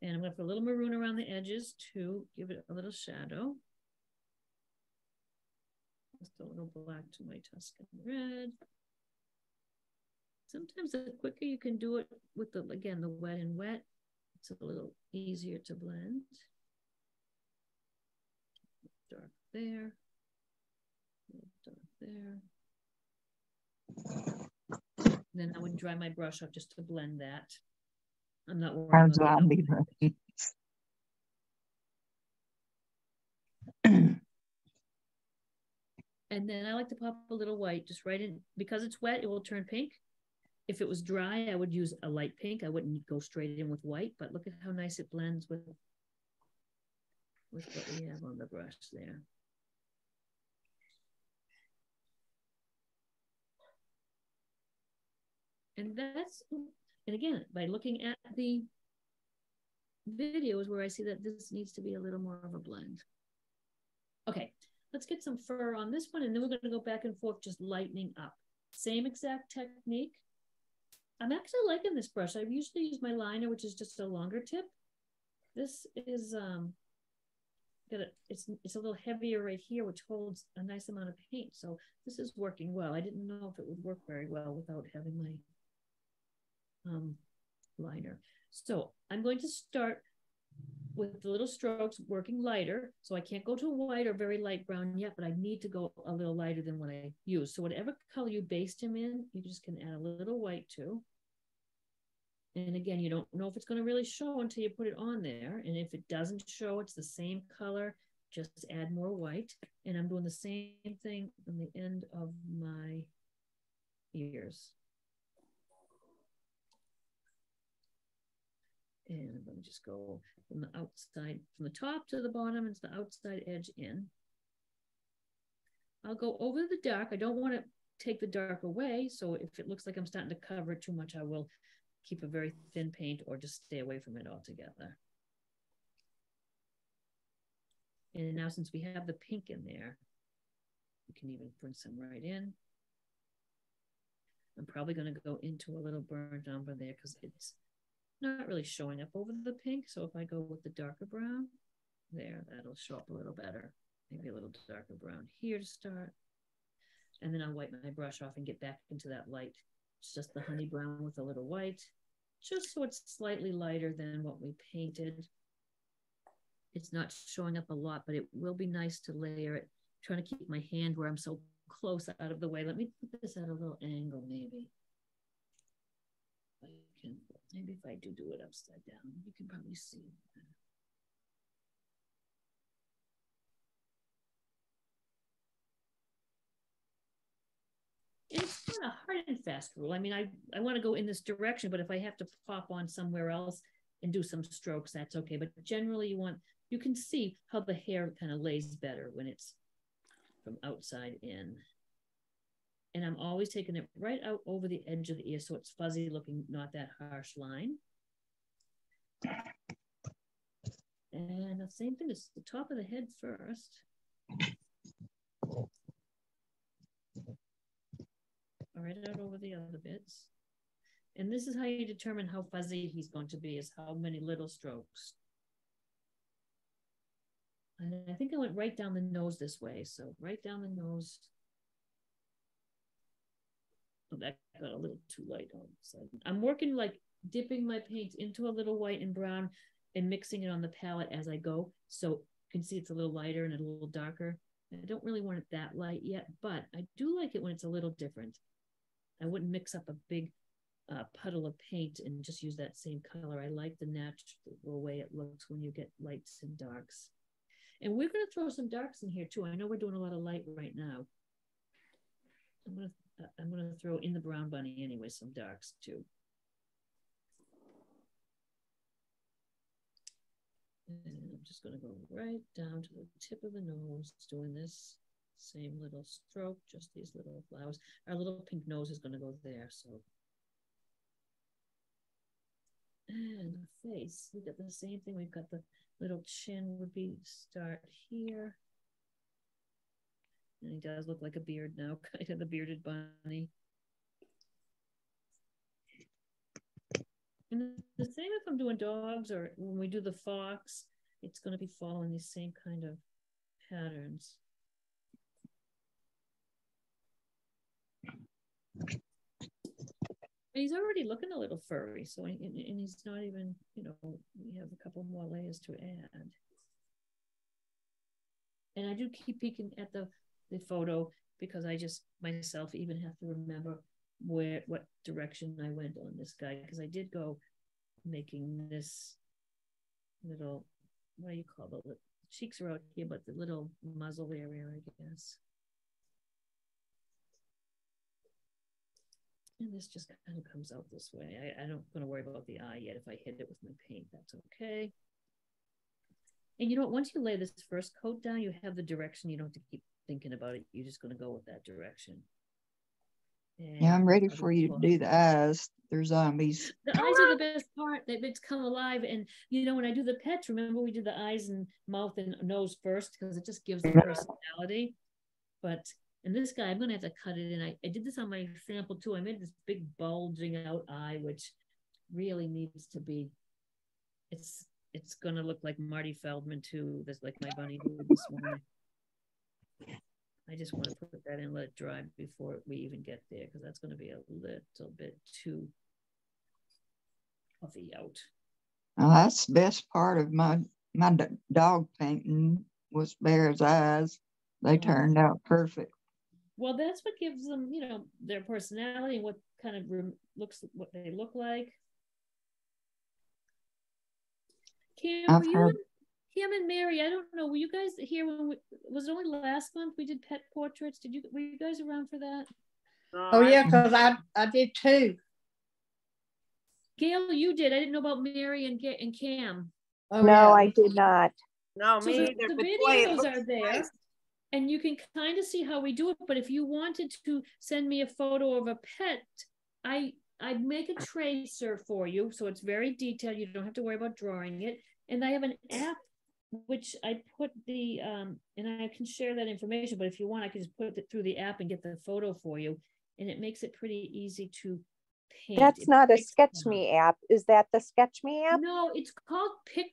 And I'm going to put a little maroon around the edges to give it a little shadow. Just a little black to my Tuscan red. Sometimes the quicker you can do it with the, again, the wet and wet, it's a little easier to blend. Dark there. Dark there. And then I would dry my brush up just to blend that. I'm not worried about that. And then I like to pop a little white just right in. Because it's wet, it will turn pink. If it was dry, I would use a light pink. I wouldn't go straight in with white, but look at how nice it blends with, with what we have on the brush there. And that's... And again, by looking at the videos where I see that this needs to be a little more of a blend. Okay, let's get some fur on this one, and then we're going to go back and forth just lightening up. Same exact technique. I'm actually liking this brush. I usually use my liner, which is just a longer tip. This is, um, got a, it's, it's a little heavier right here, which holds a nice amount of paint. So this is working well. I didn't know if it would work very well without having my Um, liner. So I'm going to start with the little strokes working lighter. So I can't go to white or very light brown yet, but I need to go a little lighter than what I use. So whatever color you based him in, you just can add a little white to. And again, you don't know if it's going to really show until you put it on there. And if it doesn't show, it's the same color, just add more white. And I'm doing the same thing on the end of my ears. And let me just go from the outside, from the top to the bottom, and the outside edge in. I'll go over the dark. I don't want to take the dark away. So if it looks like I'm starting to cover it too much, I will keep a very thin paint or just stay away from it altogether. And now since we have the pink in there, we can even bring some right in. I'm probably going to go into a little burnt umber there because it's not really showing up over the pink. So if I go with the darker brown there, that'll show up a little better. Maybe a little darker brown here to start. And then I'll wipe my brush off and get back into that light. It's just the honey brown with a little white, just so it's slightly lighter than what we painted. It's not showing up a lot, but it will be nice to layer it. I'm trying to keep my hand where I'm so close out of the way. Let me put this at a little angle maybe. Maybe if I do do it upside down, you can probably see. It's not a hard and fast rule. I mean, I, I want to go in this direction, but if I have to pop on somewhere else and do some strokes, that's okay. But generally you want, you can see how the hair kind of lays better when it's from outside in. And I'm always taking it right out over the edge of the ear so it's fuzzy looking, not that harsh line. And the same thing is the top of the head first. Right out over the other bits. And this is how you determine how fuzzy he's going to be, is how many little strokes. And I think I went right down the nose this way. So right down the nose. Oh, that got a little too light all of a sudden. I'm working like dipping my paint into a little white and brown and mixing it on the palette as I go. So you can see it's a little lighter and a little darker. I don't really want it that light yet, but I do like it when it's a little different. I wouldn't mix up a big uh, puddle of paint and just use that same color. I like the natural way it looks when you get lights and darks. And we're going to throw some darks in here too. I know we're doing a lot of light right now. I'm going to, uh, I'm going to throw in the brown bunny anyway, some darks too. And I'm just going to go right down to the tip of the nose, doing this same little stroke, just these little flowers. Our little pink nose is going to go there. So, and the face, we got the same thing. We've got the little chin would be start here. And he does look like a beard now, kind of the bearded bunny. And the same if I'm doing dogs or when we do the fox, it's going to be following these same kind of patterns. And he's already looking a little furry, so and, and he's not even, you know, we have a couple more layers to add. And I do keep peeking at the, the photo because I just myself even have to remember where what direction I went on this guy, because I did go making this little, what do you call the, the cheeks are out here, but the little muzzle area, I guess. And this just kind of comes out this way. I, I don't going to worry about the eye yet. If I hit it with my paint, that's okay. And you know what? Once you lay this first coat down, you have the direction. You don't have to keep thinking about it. You're just going to go with that direction. And yeah, I'm ready for you to do the eyes. They're zombies. The eyes are the best part. They it's come alive. And, you know, when I do the pets, remember we did the eyes and mouth and nose first because it just gives them personality. But, and this guy, I'm going to have to cut it in. I, I did this on my sample too. I made this big bulging out eye, which really needs to be, it's it's going to look like Marty Feldman too. That's like my bunny dude this morning. I just want to put that in and let it dry before we even get there, because that's going to be a little bit too puffy out. Well, that's the best part of my my dog painting was Bear's eyes. They turned out perfect. Well, that's what gives them, you know, their personality and what kind of looks what they look like. Cam, I've were you heard Cam and Mary, I don't know, were you guys here when we, was it only last month we did pet portraits? Did you, were you guys around for that? Oh yeah, because I, I did too. Gail, you did. I didn't know about Mary and and Cam. Oh, no, yeah. I did not. No, me so the, either. The videos are there. Nice. And you can kind of see how we do it. But if you wanted to send me a photo of a pet, I, I'd make a tracer for you. So it's very detailed. You don't have to worry about drawing it. And I have an app which I put the, um, and I can share that information, but if you want, I can just put it through the app and get the photo for you. And it makes it pretty easy to paint. That's it not a SketchMe app. Is that the SketchMe app? No, it's called Pic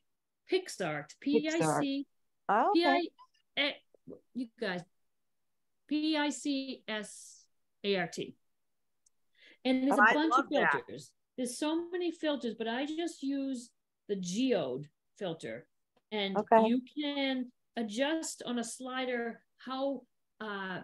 PicsArt. P I C. Oh, okay. P I, you guys, P I C S A R T. And there's oh, a bunch of filters. That. There's so many filters, but I just use the geode filter. And okay. You can adjust on a slider how uh,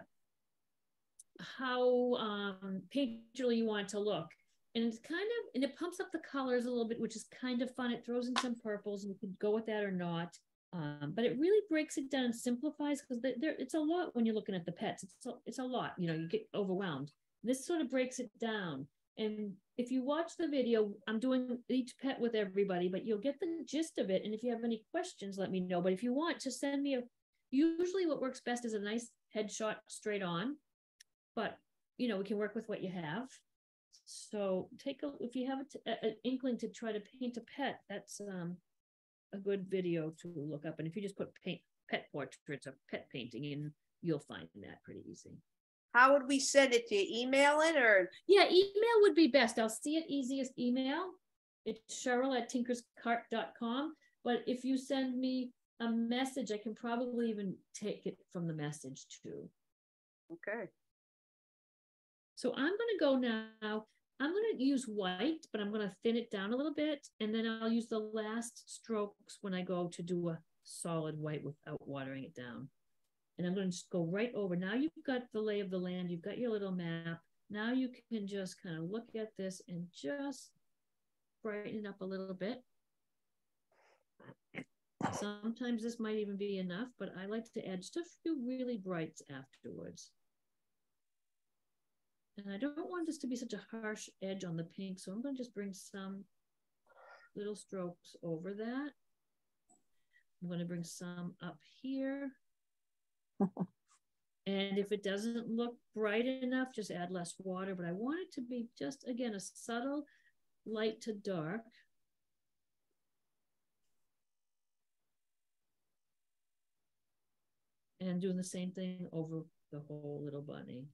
how um, painterly you want it to look, and it's kind of and it pumps up the colors a little bit, which is kind of fun. It throws in some purples, and you could go with that or not. Um, but it really breaks it down and simplifies because there it's a lot when you're looking at the pets. It's a, it's a lot, you know. You get overwhelmed. This sort of breaks it down. And if you watch the video, I'm doing each pet with everybody, but you'll get the gist of it. And if you have any questions, let me know. But if you want to send me a, usually what works best is a nice headshot straight on, but you know, we can work with what you have. So take a, if you have a, an inkling to try to paint a pet, that's um, a good video to look up. And if you just put paint, pet portraits or pet painting in, you'll find that pretty easy. How would we send it to you? Email it or? Yeah, email would be best. I'll see it easiest email. It's Cheryl at tinkerscart dot com. But if you send me a message, I can probably even take it from the message too. Okay. So I'm going to go now. I'm going to use white, but I'm going to thin it down a little bit. And then I'll use the last strokes when I go to do a solid white without watering it down. And I'm going to just go right over. Now you've got the lay of the land. You've got your little map. Now you can just kind of look at this and just brighten it up a little bit. Sometimes this might even be enough, but I like to add just a few really brights afterwards. And I don't want this to be such a harsh edge on the pink, so I'm going to just bring some little strokes over that. I'm going to bring some up here. And if it doesn't look bright enough, just add less water. But I want it to be just, again, a subtle light to dark. And doing the same thing over the whole little bunny.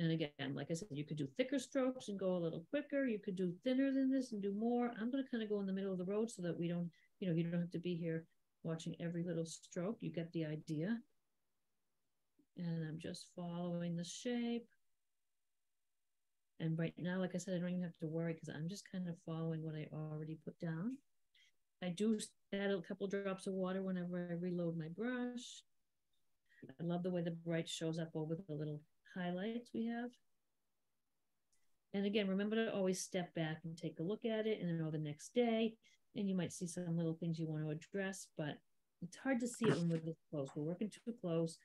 And again, like I said, you could do thicker strokes and go a little quicker. You could do thinner than this and do more. I'm going to kind of go in the middle of the road so that we don't, you know, you don't have to be here watching every little stroke. You get the idea. And I'm just following the shape. And right now, like I said, I don't even have to worry because I'm just kind of following what I already put down. I do add a couple drops of water whenever I reload my brush. I love the way the bright shows up over the little highlights we have. And again, remember to always step back and take a look at it and then know the next day, and you might see some little things you want to address, but it's hard to see it when we're this close. We're working too close.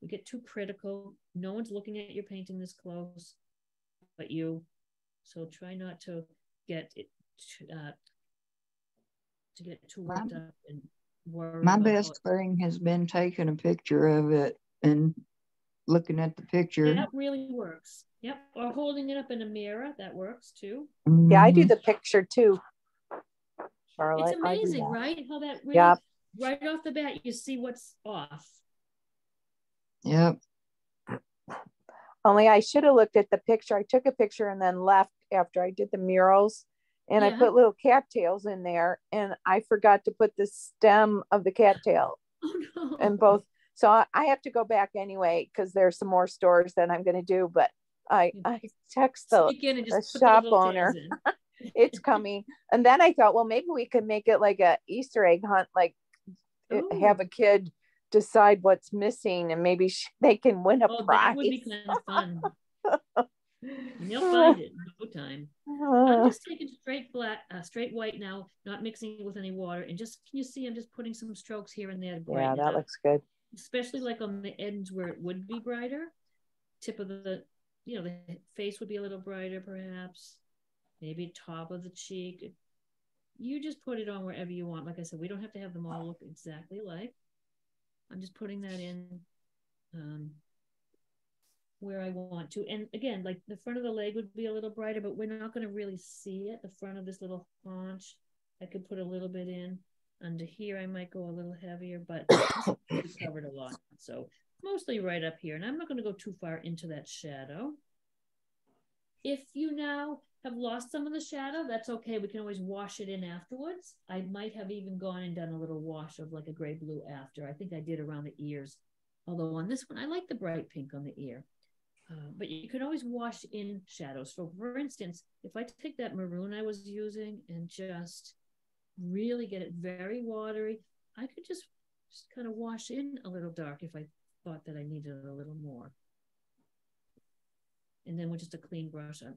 We get too critical. No one's looking at your painting this close but you. So try not to get it uh, to get too worked up and worried. My best thing has been taking a picture of it and looking at the picture. That really works. Yep. Or holding it up in a mirror. That works too. Yeah, I do the picture too, Charlotte. It's amazing, right? How that really, yep. Right off the bat, you see what's off. Yep. Only I should have looked at the picture. I took a picture and then left after I did the murals. And yeah. I put little cattails in there. And I forgot to put the stem of the cattail. Oh, no. And both. So I have to go back anyway because there's some more stores that I'm going to do. But I, I text the, the shop owner. It's coming. And then I thought, well, maybe we could make it like an Easter egg hunt, like Ooh. Have a kid decide what's missing and maybe she, they can win a oh, prize. That would be kind of fun. You'll find it in no time. I'm just taking straight black, uh, straight white now, not mixing it with any water. And just, can you see, I'm just putting some strokes here and there. Yeah, that looks good. Especially like on the ends where it would be brighter, tip of the, you know, the face would be a little brighter perhaps, maybe top of the cheek. You just put it on wherever you want. Like I said, we don't have to have them all look exactly like. I'm just putting that in um, where I want to. And again, like the front of the leg would be a little brighter, but we're not going to really see it. The front of this little haunch, I could put a little bit in. Under here, I might go a little heavier, but it's covered a lot. So mostly right up here. And I'm not going to go too far into that shadow. If you now have lost some of the shadow, that's okay. We can always wash it in afterwards. I might have even gone and done a little wash of like a gray blue after. I think I did around the ears. Although on this one, I like the bright pink on the ear. Uh, but you can always wash in shadows. So for instance, if I take that maroon I was using and just really get it very watery, I could just, just kind of wash in a little dark if I thought that I needed it a little more. And then with just a clean brush, I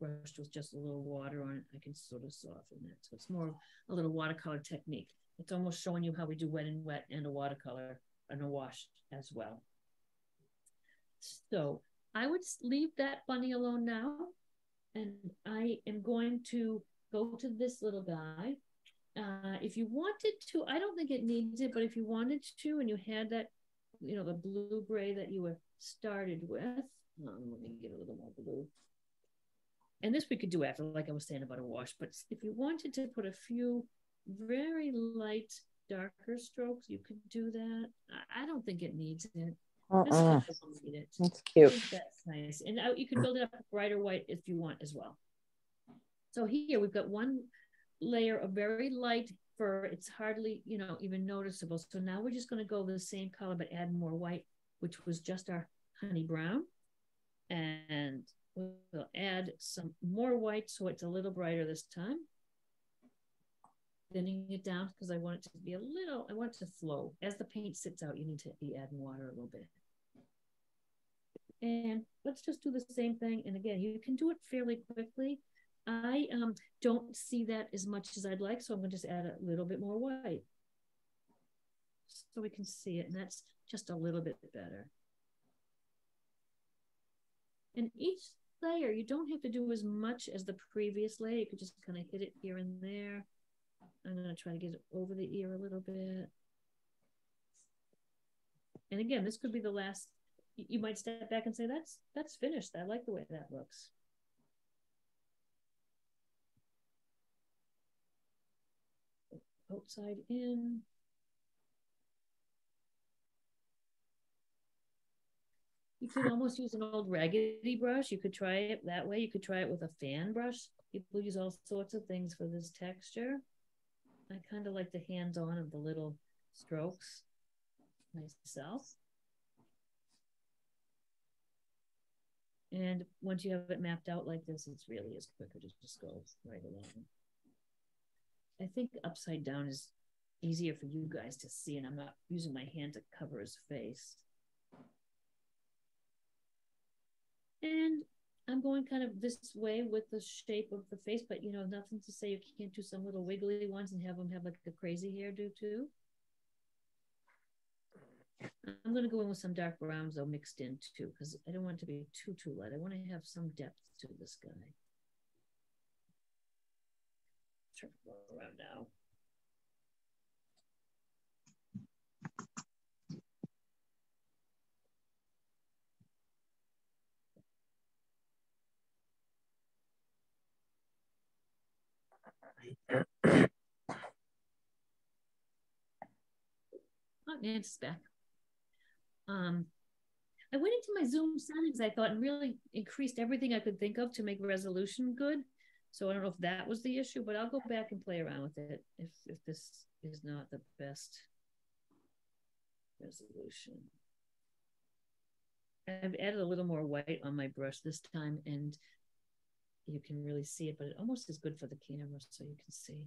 brushed with just a little water on it, I can sort of soften that. So it's more a little watercolor technique. It's almost showing you how we do wet and wet and a watercolor and a wash as well. So I would leave that bunny alone now. And I am going to go to this little guy. Uh, if you wanted to, I don't think it needs it, but if you wanted to and you had that, you know, the blue gray that you were started with, um, let me get a little more blue. And this we could do after, like I was saying about a wash, but if you wanted to put a few very light darker strokes, you could do that. I don't think it needs it. Uh-uh. Need it. That's cute. That's nice. And you can build it up brighter white if you want as well. So here we've got one layer of very light fur. It's hardly, you know, even noticeable. So now we're just going to go with the same color, but add more white, which was just our honey brown. And we'll add some more white so it's a little brighter this time. Thinning it down because I want it to be a little, I want it to flow. As the paint sits out, you need to be adding water a little bit. And let's just do the same thing. And again, you can do it fairly quickly. I um, don't see that as much as I'd like, so I'm going to just add a little bit more white so we can see it. And that's just a little bit better. And each layer, you don't have to do as much as the previous layer. You could just kind of hit it here and there. I'm going to try to get it over the ear a little bit. And again, this could be the last. You might step back and say, that's that's finished. I like the way that looks. Outside in. You could almost use an old raggedy brush. You could try it that way. You could try it with a fan brush. People use all sorts of things for this texture. I kind of like the hands-on of the little strokes myself. And once you have it mapped out like this, it really is quicker to just go right along. I think upside down is easier for you guys to see, and I'm not using my hand to cover his face. And I'm going kind of this way with the shape of the face, but you know, nothing to say you can't do some little wiggly ones and have them have like a crazy hairdo too. I'm going to go in with some dark browns though mixed in too, because I don't want it to be too, too light. I want to have some depth to this guy. Turn around now. Oh, Nancy's back. Um, I went into my Zoom settings, I thought, and really increased everything I could think of to make resolution good. So I don't know if that was the issue, but I'll go back and play around with it if, if this is not the best resolution. I've added a little more white on my brush this time, and you can really see it, but it almost is good for the camera so you can see.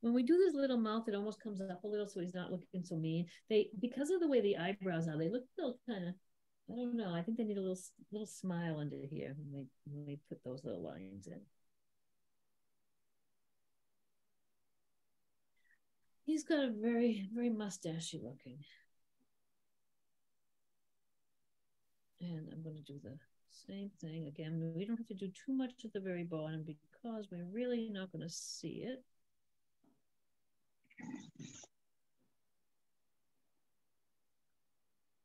When we do this little mouth, it almost comes up a little so he's not looking so mean. They, because of the way the eyebrows are, they look still kind of, I don't know, I think they need a little little smile under here when they, when they put those little lines in. He's got a very, very mustachy looking. And I'm going to do the same thing again. We don't have to do too much at the very bottom because we're really not going to see it.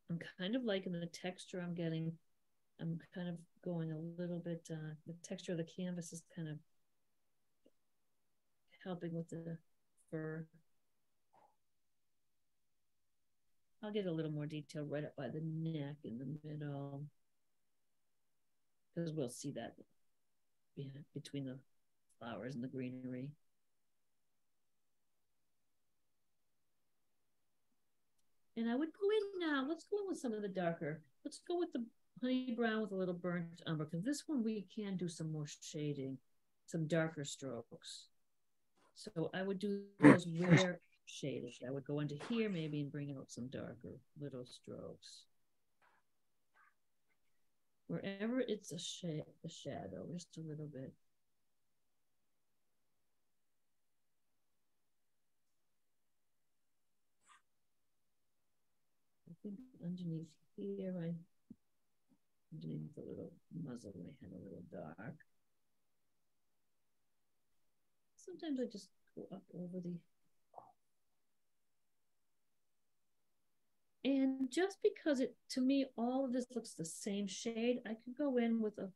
I'm kind of liking the texture I'm getting. I'm kind of going a little bit, uh, the texture of the canvas is kind of helping with the fur. I'll get a little more detail right up by the neck in the middle, because we'll see that yeah, between the flowers and the greenery. And I would go in now, let's go in with some of the darker. Let's go with the honey brown with a little burnt umber, because this one we can do some more shading, some darker strokes. So I would do those where shaded. I would go into here maybe and bring out some darker little strokes. Wherever it's a, sh a shadow, just a little bit. I think underneath here, I, underneath the little muzzle, I had a little dark. Sometimes I just go up over the And just because it, to me, all of this looks the same shade, I could go in with a,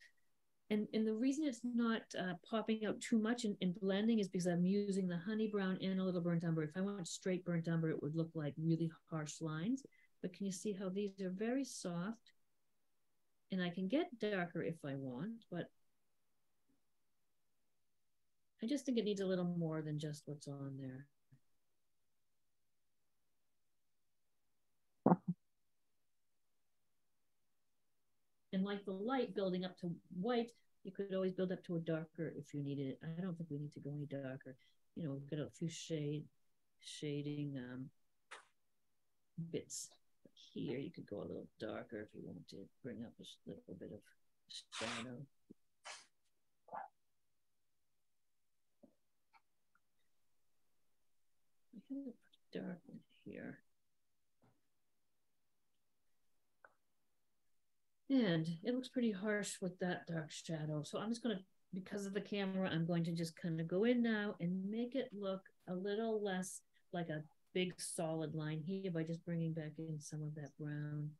and, and the reason it's not uh, popping out too much in, in blending is because I'm using the honey brown and a little burnt umber. If I want straight burnt umber, it would look like really harsh lines. But can you see how these are very soft? And I can get darker if I want, but I just think it needs a little more than just what's on there. And like the light building up to white, you could always build up to a darker if you needed it. I don't think we need to go any darker. You know, we've got a few shade, shading um, bits here. You could go a little darker if you wanted to bring up a little bit of shadow. We have a pretty dark one here. And it looks pretty harsh with that dark shadow. So I'm just gonna, because of the camera, I'm going to just kind of go in now and make it look a little less like a big solid line here by just bringing back in some of that brown.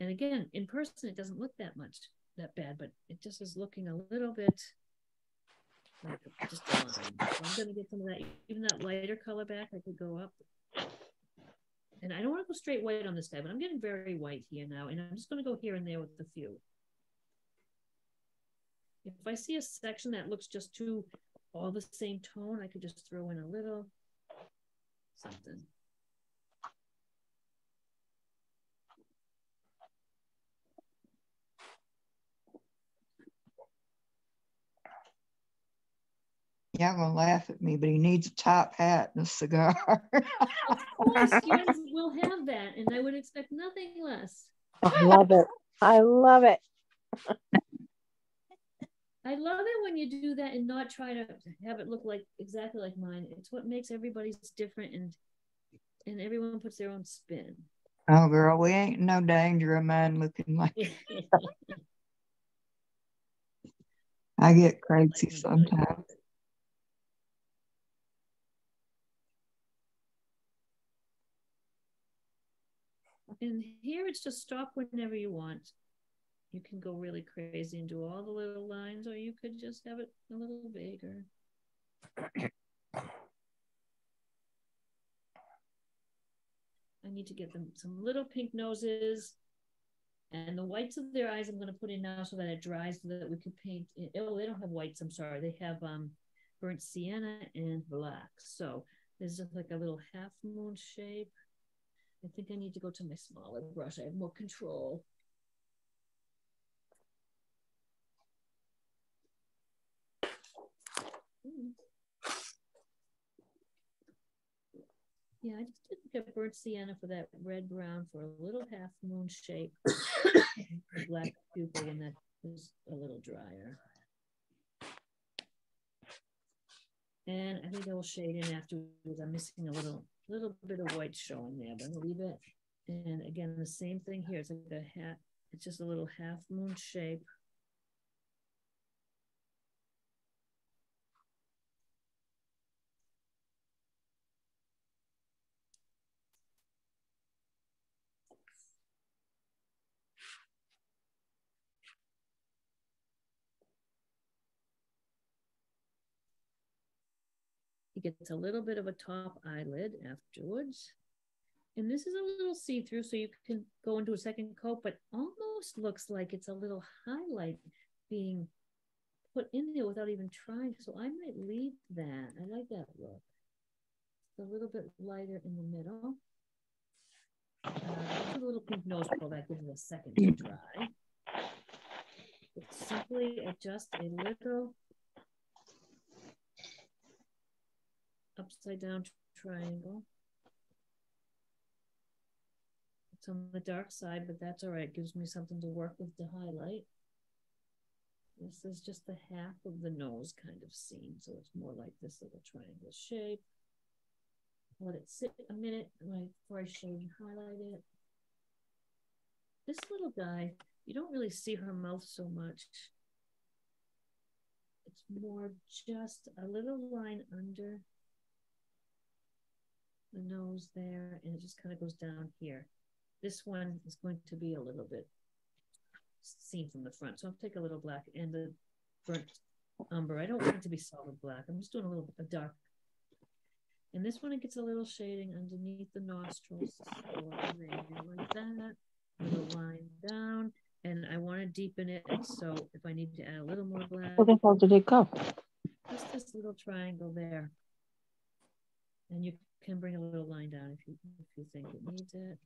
And again, in person, it doesn't look that much, that bad, but it just is looking a little bit like just a line. So I'm gonna get some of that, even that lighter color back, I could go up. And I don't want to go straight white on this guy, but I'm getting very white here now. And I'm just going to go here and there with a few. If I see a section that looks just too all the same tone, I could just throw in a little something. Yeah, I'm gonna laugh at me, but he needs a top hat and a cigar. Of course, yes, we'll have that, and I would expect nothing less. I love it. I love it. I love it when you do that and not try to have it look like exactly like mine. It's what makes everybody's different, and and everyone puts their own spin. Oh, girl, we ain't no danger of mine looking like. I get crazy sometimes. And here it's just stop whenever you want. You can go really crazy and do all the little lines, or you could just have it a little bigger. I need to get them some little pink noses, and the whites of their eyes I'm going to put in now so that it dries so that we could paint it. Oh, they don't have whites, I'm sorry. They have um, burnt sienna and black. So there's just like a little half moon shape. I think I need to go to my smaller brush. I have more control. Mm. Yeah, I just did a burnt sienna for that red brown for a little half moon shape. Black pupil, and that was a little drier. And I think I will shade in afterwards. I'm missing a little little bit of white showing there, but I'm gonna leave it. And again, the same thing here. It's like a hat, it's just a little half moon shape. Gets a little bit of a top eyelid afterwards. And this is a little see-through, so you can go into a second coat, but almost looks like it's a little highlight being put in there without even trying. So I might leave that. I like that look. It's a little bit lighter in the middle. Uh, a little pink nose pull that gives it a second to dry. It's simply adjust a little upside down triangle. It's on the dark side, but that's all right. It gives me something to work with to highlight. This is just the half of the nose kind of scene, so it's more like this little triangle shape. Let it sit a minute before I show you highlight it. This little guy, you don't really see her mouth so much. It's more just a little line under. the nose there, and it just kind of goes down here. This one is going to be a little bit seen from the front. So I'll take a little black and the burnt umber. I don't want it to be solid black. I'm just doing a little bit of dark. And this one, it gets a little shading underneath the nostrils. So like that, a little line down. And I want to deepen it. So if I need to add a little more black. Well, how did it go? Just this little triangle there. And you can bring a little line down if you, if you think it needs it.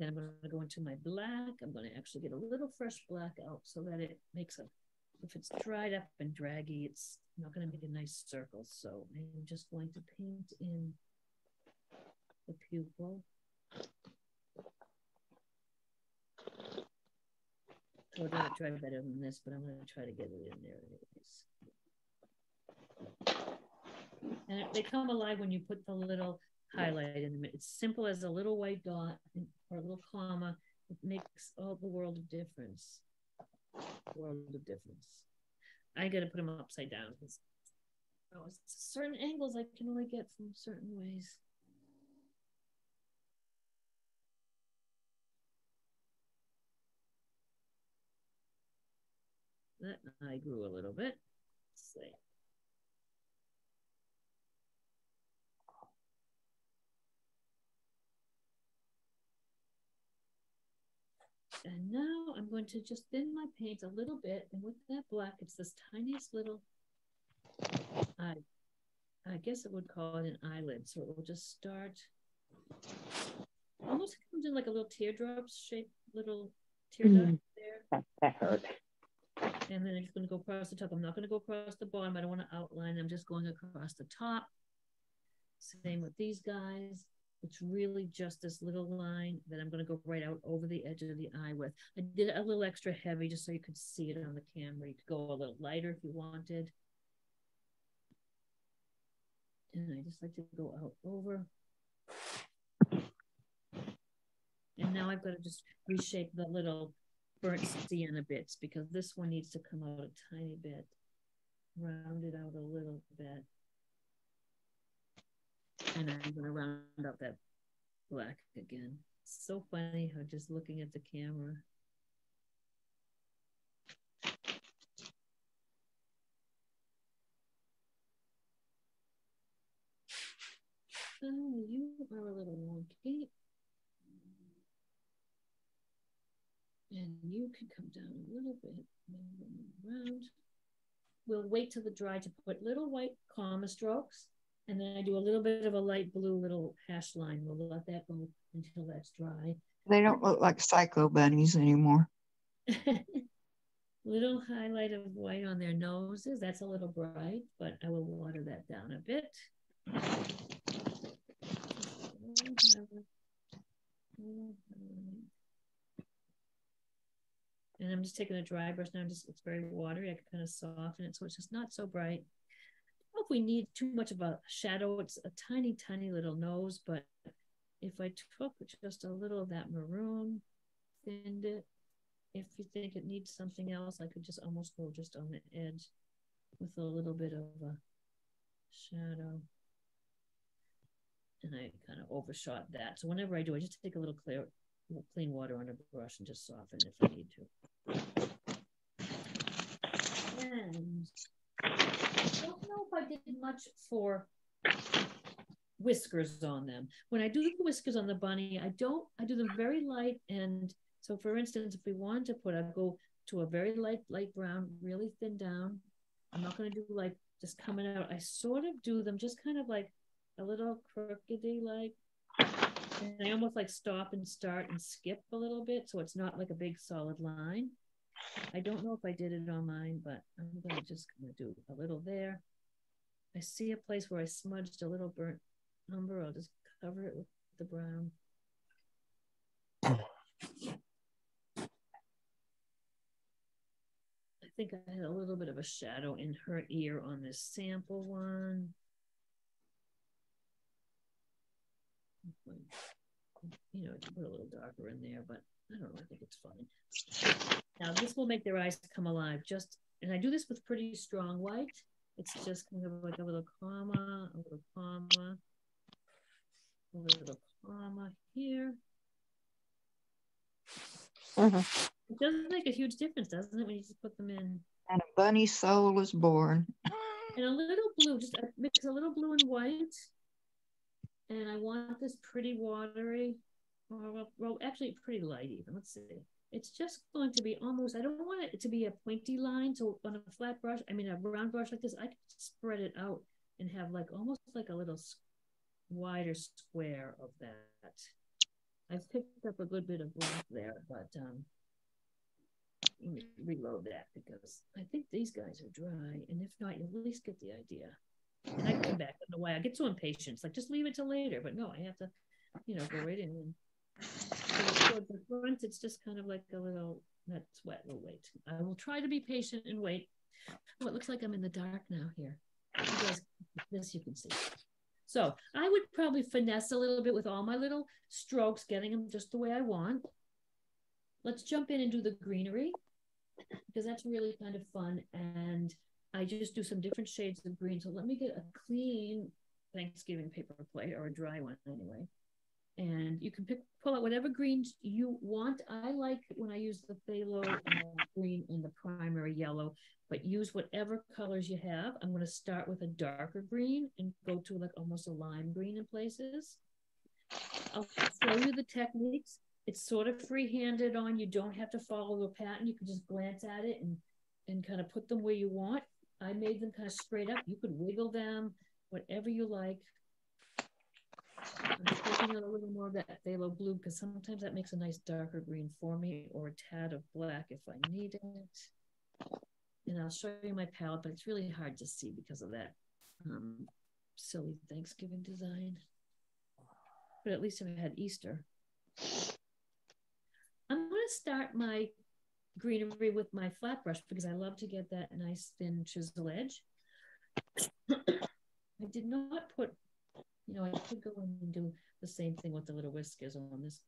Then I'm going to go into my black. I'm going to actually get a little fresh black out so that it makes a, if it's dried up and draggy, it's not going to make a nice circle. So I'm just going to paint in the pupil. So I'm going to try better than this, but I'm going to try to get it in there anyways. And they come alive when you put the little highlight in them. It's simple as a little white dot or a little comma. It makes all the world of difference. World of difference. I got to put them upside down. It's, oh, it's certain angles I can only get from certain ways. That I grew a little bit. Let's see. And now I'm going to just thin my paint a little bit, and with that black, it's this tiniest little, I, I guess it would call it an eyelid. So it will just start, almost comes in like a little teardrop shaped, little teardrop mm. there. That, that hurt. And then I'm just going to go across the top. I'm not going to go across the bottom. I don't want to outline. I'm just going across the top. Same with these guys. It's really just this little line that I'm going to go right out over the edge of the eye with. I did it a little extra heavy just so you could see it on the camera. You could go a little lighter if you wanted. And I just like to go out over. And now I've got to just reshape the little burnt sienna bits because this one needs to come out a tiny bit. Round it out a little bit. And I'm going to round out that black again. It's so funny how just looking at the camera. Oh, you are a little wonky. And you can come down a little bit, round. We'll wait till the dry to put little white comma strokes. And then I do a little bit of a light blue little hash line. We'll let that go until that's dry. They don't look like psycho bunnies anymore. Little highlight of white on their noses. That's a little bright, but I will water that down a bit. And I'm just taking a dry brush now. Just it's very watery. I can kind of soften it so it's just not so bright. If we need too much of a shadow, it's a tiny, tiny little nose, but if I took just a little of that maroon, thinned it, if you think it needs something else, I could just almost go just on the edge with a little bit of a shadow. And I kind of overshot that. So whenever I do, I just take a little clear, clean water on a brush and just soften if I need to. And I don't know if I did much for whiskers on them. When I do the whiskers on the bunny, I don't, I do them very light. And so for instance, if we wanted to put, I go to a very light, light brown, really thin down. I'm not going to do like just coming out. I sort of do them just kind of like a little crookedy, like, and I almost like stop and start and skip a little bit. So it's not like a big solid line. I don't know if I did it on mine, but I'm going to just gonna do a little there. I see a place where I smudged a little burnt umber. I'll just cover it with the brown. I think I had a little bit of a shadow in her ear on this sample one. You know, I can put a little darker in there, but I don't know, I think it's fine. Now this will make their eyes come alive. Just, and I do this with pretty strong white. It's just kind of like a little comma, a little comma, Mm-hmm. It does make a huge difference, doesn't it, when you just put them in? And a bunny soul is born. And a little blue, just mix a little blue and white. And I want this pretty watery, well, well actually pretty light even, let's see. It's just going to be almost, I don't want it to be a pointy line. So on a flat brush, I mean a round brush like this, I can spread it out and have like almost like a little wider square of that. I've picked up a good bit of black there, but um, let me reload that because I think these guys are dry. And if not, you at least get the idea. And I come back in a while. I get so impatient. It's like, just leave it till later. But no, I have to, you know, go right in. And so the front, it's just kind of like a little, that's wet, we'll wait. I will try to be patient and wait. Oh, it looks like I'm in the dark now here. You guys, this you can see. So I would probably finesse a little bit with all my little strokes, getting them just the way I want. Let's jump in and do the greenery because that's really kind of fun. And I just do some different shades of green. So let me get a clean Thanksgiving paper plate or a dry one anyway. And you can pick, pull out whatever greens you want. I like when I use the phthalo uh, green and the primary yellow, but use whatever colors you have. I'm going to start with a darker green and go to like almost a lime green in places. I'll show you the techniques. It's sort of free-handed on. You don't have to follow a pattern. You can just glance at it and, and kind of put them where you want. I made them kind of straight up. You could wiggle them, whatever you like. I'm taking out a little more of that phthalo blue because sometimes that makes a nice darker green for me, or a tad of black if I need it. And I'll show you my palette, but it's really hard to see because of that um, silly Thanksgiving design. But at least if I had Easter. I'm going to start my greenery with my flat brush because I love to get that nice thin chisel edge. I did not put, you know, I could go in and do the same thing with the little whiskers on this.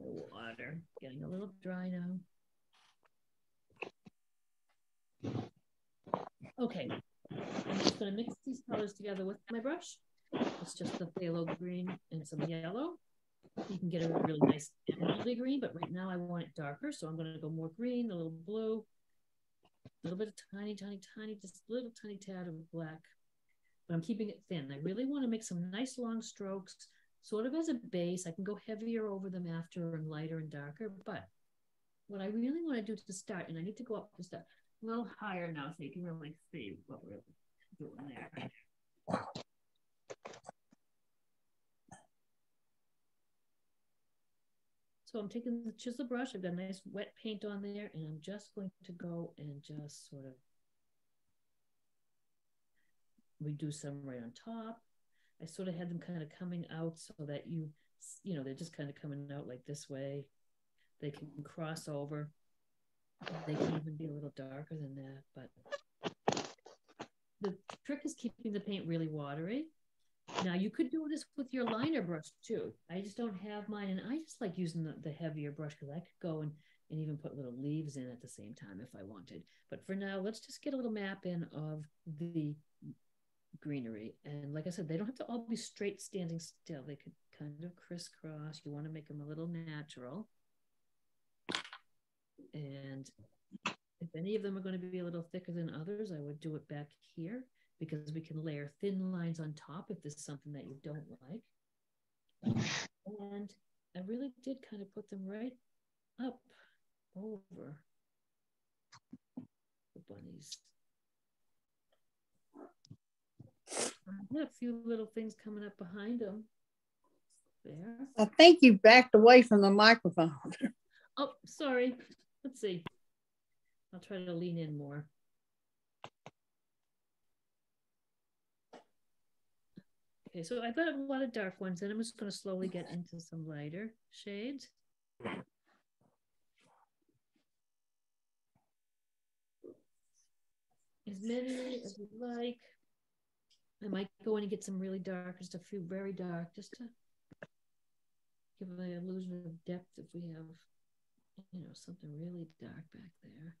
Water getting a little dry now. Okay, I'm just going to mix these colors together with my brush. It's just the phthalo green and some yellow. You can get a really nice emerald green, but right now I want it darker, so I'm going to go more green, a little blue, a little bit of tiny, tiny, tiny, just a little tiny tad of black. But I'm keeping it thin. I really want to make some nice long strokes, sort of as a base. I can go heavier over them after and lighter and darker, but what I really want to do to start, and I need to go up just a little higher now so you can really see what we're doing there. So I'm taking the chisel brush, I've got a nice wet paint on there, and I'm just going to go and just sort of, we do some right on top. I sort of had them kind of coming out so that you, you know, they're just kind of coming out like this way. They can cross over. They can even be a little darker than that, but the trick is keeping the paint really watery. Now you could do this with your liner brush too. I just don't have mine, and I just like using the, the heavier brush because I could go and, and even put little leaves in at the same time if I wanted. But for now, let's just get a little map in of the greenery. And like I said, they don't have to all be straight standing still. They could kind of crisscross. You want to make them a little natural. And if any of them are going to be a little thicker than others, I would do it back here, because we can layer thin lines on top if this is something that you don't like. And I really did kind of put them right up over the bunnies. I had a few little things coming up behind them. There. I think you backed away from the microphone. Oh, sorry. Let's see. I'll try to lean in more. Okay, so I've got a lot of dark ones, and I'm just going to slowly get into some lighter shades. As many as you like. I might go in and get some really dark, just a few very dark, just to give the illusion of depth if we have, you know, something really dark back there.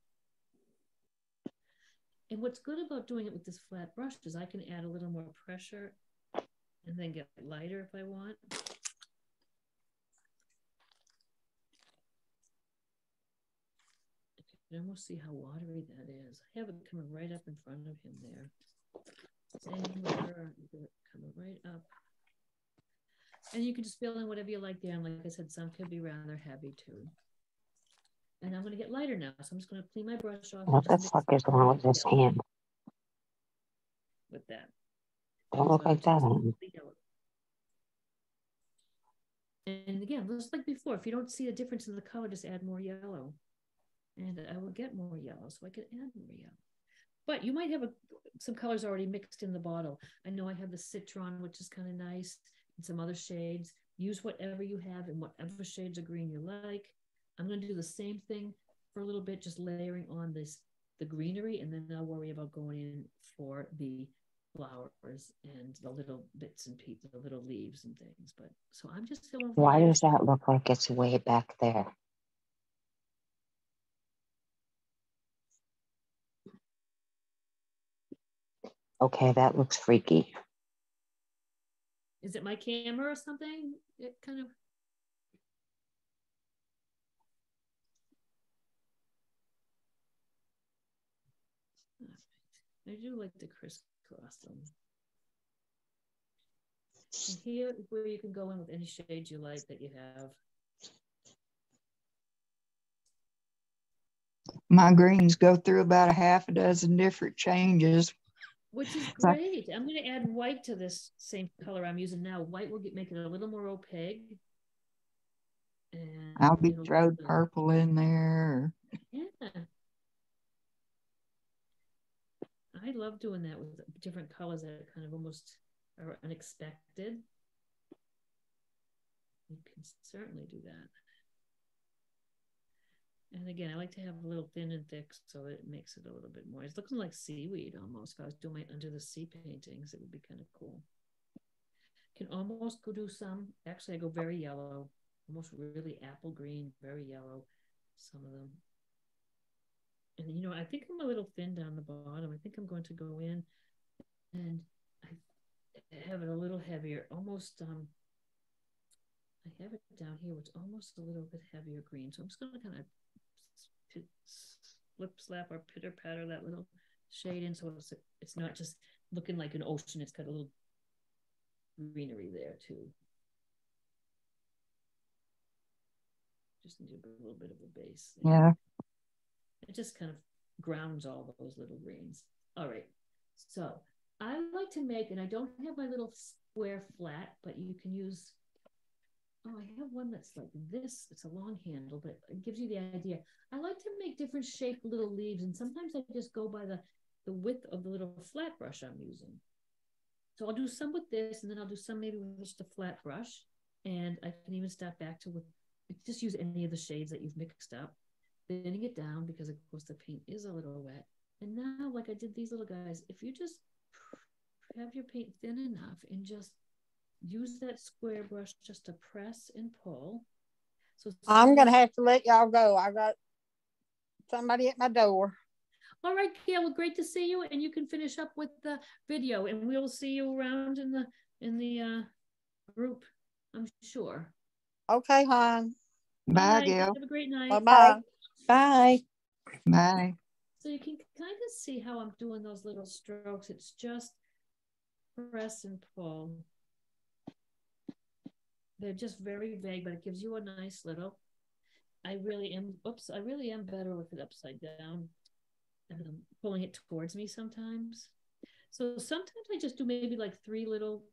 And what's good about doing it with this flat brush is I can add a little more pressure and then get lighter if I want. You can almost see how watery that is. I have it coming right up in front of him there. Same water, coming right up. And you can just fill in whatever you like there. And like I said, some could be rather heavy too. And I'm going to get lighter now. So I'm just going to clean my brush off. What the fuck is wrong with this hand? With that. Don't look like that. And again, just like before, if you don't see a difference in the color, just add more yellow. And I will get more yellow, so I can add more yellow. But you might have a, some colors already mixed in the bottle. I know I have the citron, which is kind of nice, and some other shades. Use whatever you have and whatever shades of green you like. I'm going to do the same thing for a little bit, just layering on this the greenery, and then I'll worry about going in for the flowers and the little bits and pieces, the little leaves and things. But so I'm just going. Why does that look like it's way back there? Okay, that looks freaky. Is it my camera or something? It kind of. I do like the crisscross them. And here is where you can go in with any shade you like that you have. My greens go through about a half a dozen different changes. Which is great. I'm going to add white to this same color I'm using now. White will get, make it a little more opaque. And I'll be throwing purple in there. Yeah. I love doing that with different colors that kind of almost are unexpected. You can certainly do that. And again, I like to have a little thin and thick so it makes it a little bit more. It's looking like seaweed almost. If I was doing my under the sea paintings, it would be kind of cool. Can almost go do some. Actually, I go very yellow, almost really apple green, very yellow, some of them. And, you know, I think I'm a little thin down the bottom. I think I'm going to go in and I have it a little heavier, almost, um, I have it down here, it's almost a little bit heavier green. So I'm just going to kind of slip, slap or pitter patter that little shade in. So it's, it's not just looking like an ocean. It's got a little greenery there too. Just need a little bit of a base. Yeah. It just kind of grounds all those little greens. All right. So I like to make, and I don't have my little square flat, but you can use, oh, I have one that's like this. It's a long handle, but it gives you the idea. I like to make different shaped little leaves, and sometimes I just go by the, the width of the little flat brush I'm using. So I'll do some with this, and then I'll do some maybe with just a flat brush, and I can even start back to with, just use any of the shades that you've mixed up. Thinning it down because, of course, the paint is a little wet. And now, like I did these little guys, if you just have your paint thin enough and just use that square brush just to press and pull. So I'm going to have to let y'all go. I got somebody at my door. All right, Gail. Well, great to see you. And you can finish up with the video. And we'll see you around in the, in the uh, group, I'm sure. Okay, hon. Bye, Bye, Gail. Have a great night. Bye-bye. Bye. Bye. So you can kind of see how I'm doing those little strokes. It's just press and pull. They're just very vague, but it gives you a nice little. I really am. Oops, I really am better with it upside down. And I'm pulling it towards me sometimes. So sometimes I just do maybe like three little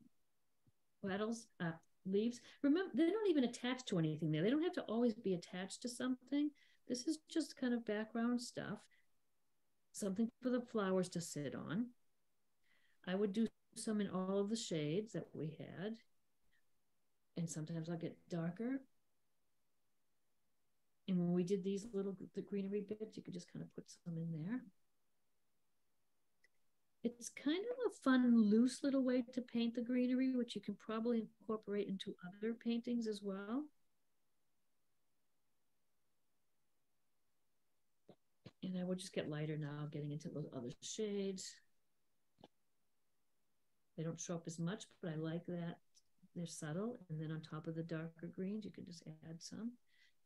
petals up. Uh, leaves. Remember, they don't even attach to anything there. They don't have to always be attached to something. This is just kind of background stuff, something for the flowers to sit on. I would do some in all of the shades that we had. And sometimes I'll get darker. And when we did these little the greenery bits, you could just kind of put some in there. It's kind of a fun, loose little way to paint the greenery, which you can probably incorporate into other paintings as well. And I will just get lighter now, getting into those other shades. They don't show up as much, but I like that they're subtle. And then on top of the darker greens, you can just add some.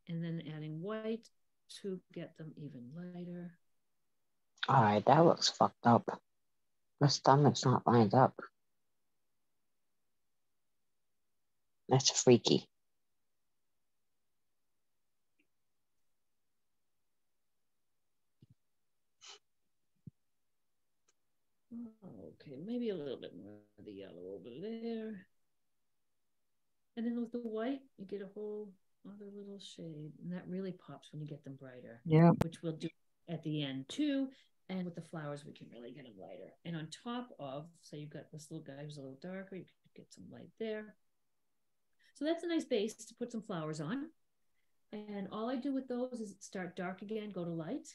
And then adding white to get them even lighter. All right, that looks fucked up. My stomach's not lined up. That's freaky. Okay, maybe a little bit more of the yellow over there. And then with the white, you get a whole other little shade. And that really pops when you get them brighter. Yeah. Which we'll do at the end too. And with the flowers, we can really get them lighter. And on top of, so you've got this little guy who's a little darker, you could get some light there. So that's a nice base to put some flowers on. And all I do with those is start dark again, go to light.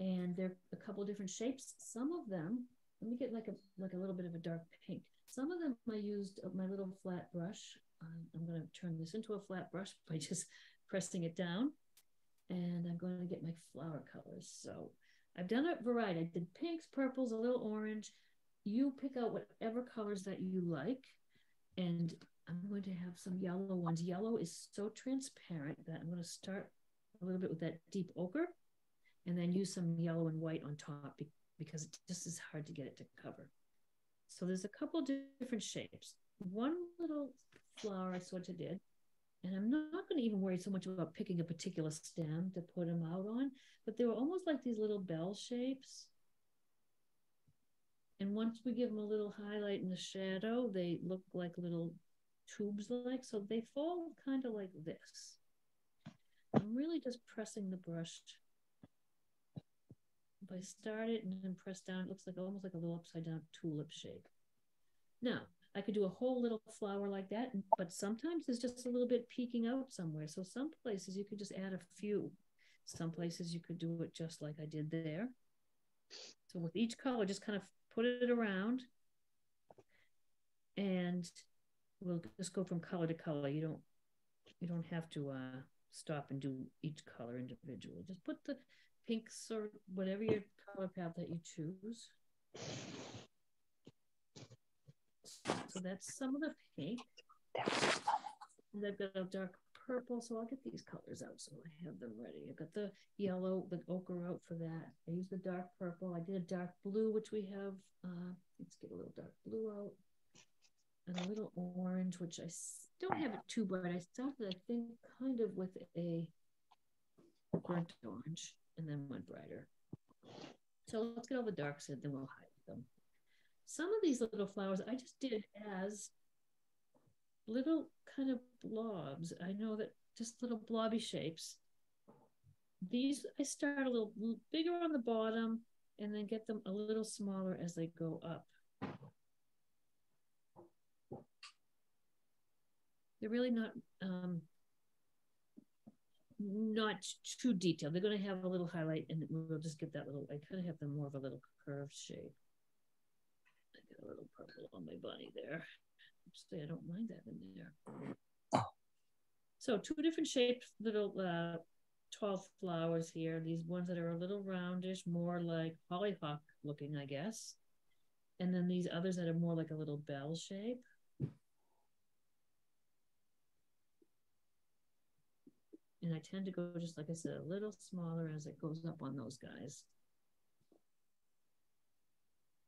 And there are a couple of different shapes. Some of them, let me get like a like a little bit of a dark pink. Some of them I used my little flat brush. Um, I'm going to turn this into a flat brush by just pressing it down. And I'm going to get my flower colors. So I've done a variety. I did pinks, purples, a little orange. You pick out whatever colors that you like. And I'm going to have some yellow ones. Yellow is so transparent that I'm going to start a little bit with that deep ochre and then use some yellow and white on top because it just is hard to get it to cover. So there's a couple different shapes. One little flower I sort of did, and I'm not going to even worry so much about picking a particular stem to put them out on, but they were almost like these little bell shapes. And once we give them a little highlight in the shadow, they look like little tubes like, so they fall kind of like this. I'm really just pressing the brush. If I start it and then press down, it looks like almost like a little upside down tulip shape. Now, I could do a whole little flower like that, but sometimes there's just a little bit peeking out somewhere. So some places you could just add a few. Some places you could do it just like I did there. So with each color, just kind of put it around and we'll just go from color to color. You don't you don't have to uh, stop and do each color individually. Just put the pinks or whatever your color palette that you choose. So that's some of the pink. And I've got a dark purple, so I'll get these colors out so I have them ready. I've got the yellow, the ochre out for that. I used the dark purple. I did a dark blue, which we have. Uh, let's get a little dark blue out. And a little orange, which I don't have it too bright. I started, I think, kind of with a burnt orange and then went brighter. So let's get all the darks in, then we'll hide them. Some of these little flowers I just did as little kind of blobs. I know that just little blobby shapes. These, I start a little bigger on the bottom and then get them a little smaller as they go up. They're really not um, not too detailed. They're going to have a little highlight and we'll just get that little, I kind of have them more of a little curved shape. I got a little purple on my bunny there. Actually, I don't mind that in there. Oh. So two different shaped little uh, tall flowers here. These ones that are a little roundish, more like hollyhock looking, I guess. And then these others that are more like a little bell shape. And I tend to go, just like I said, a little smaller as it goes up on those guys.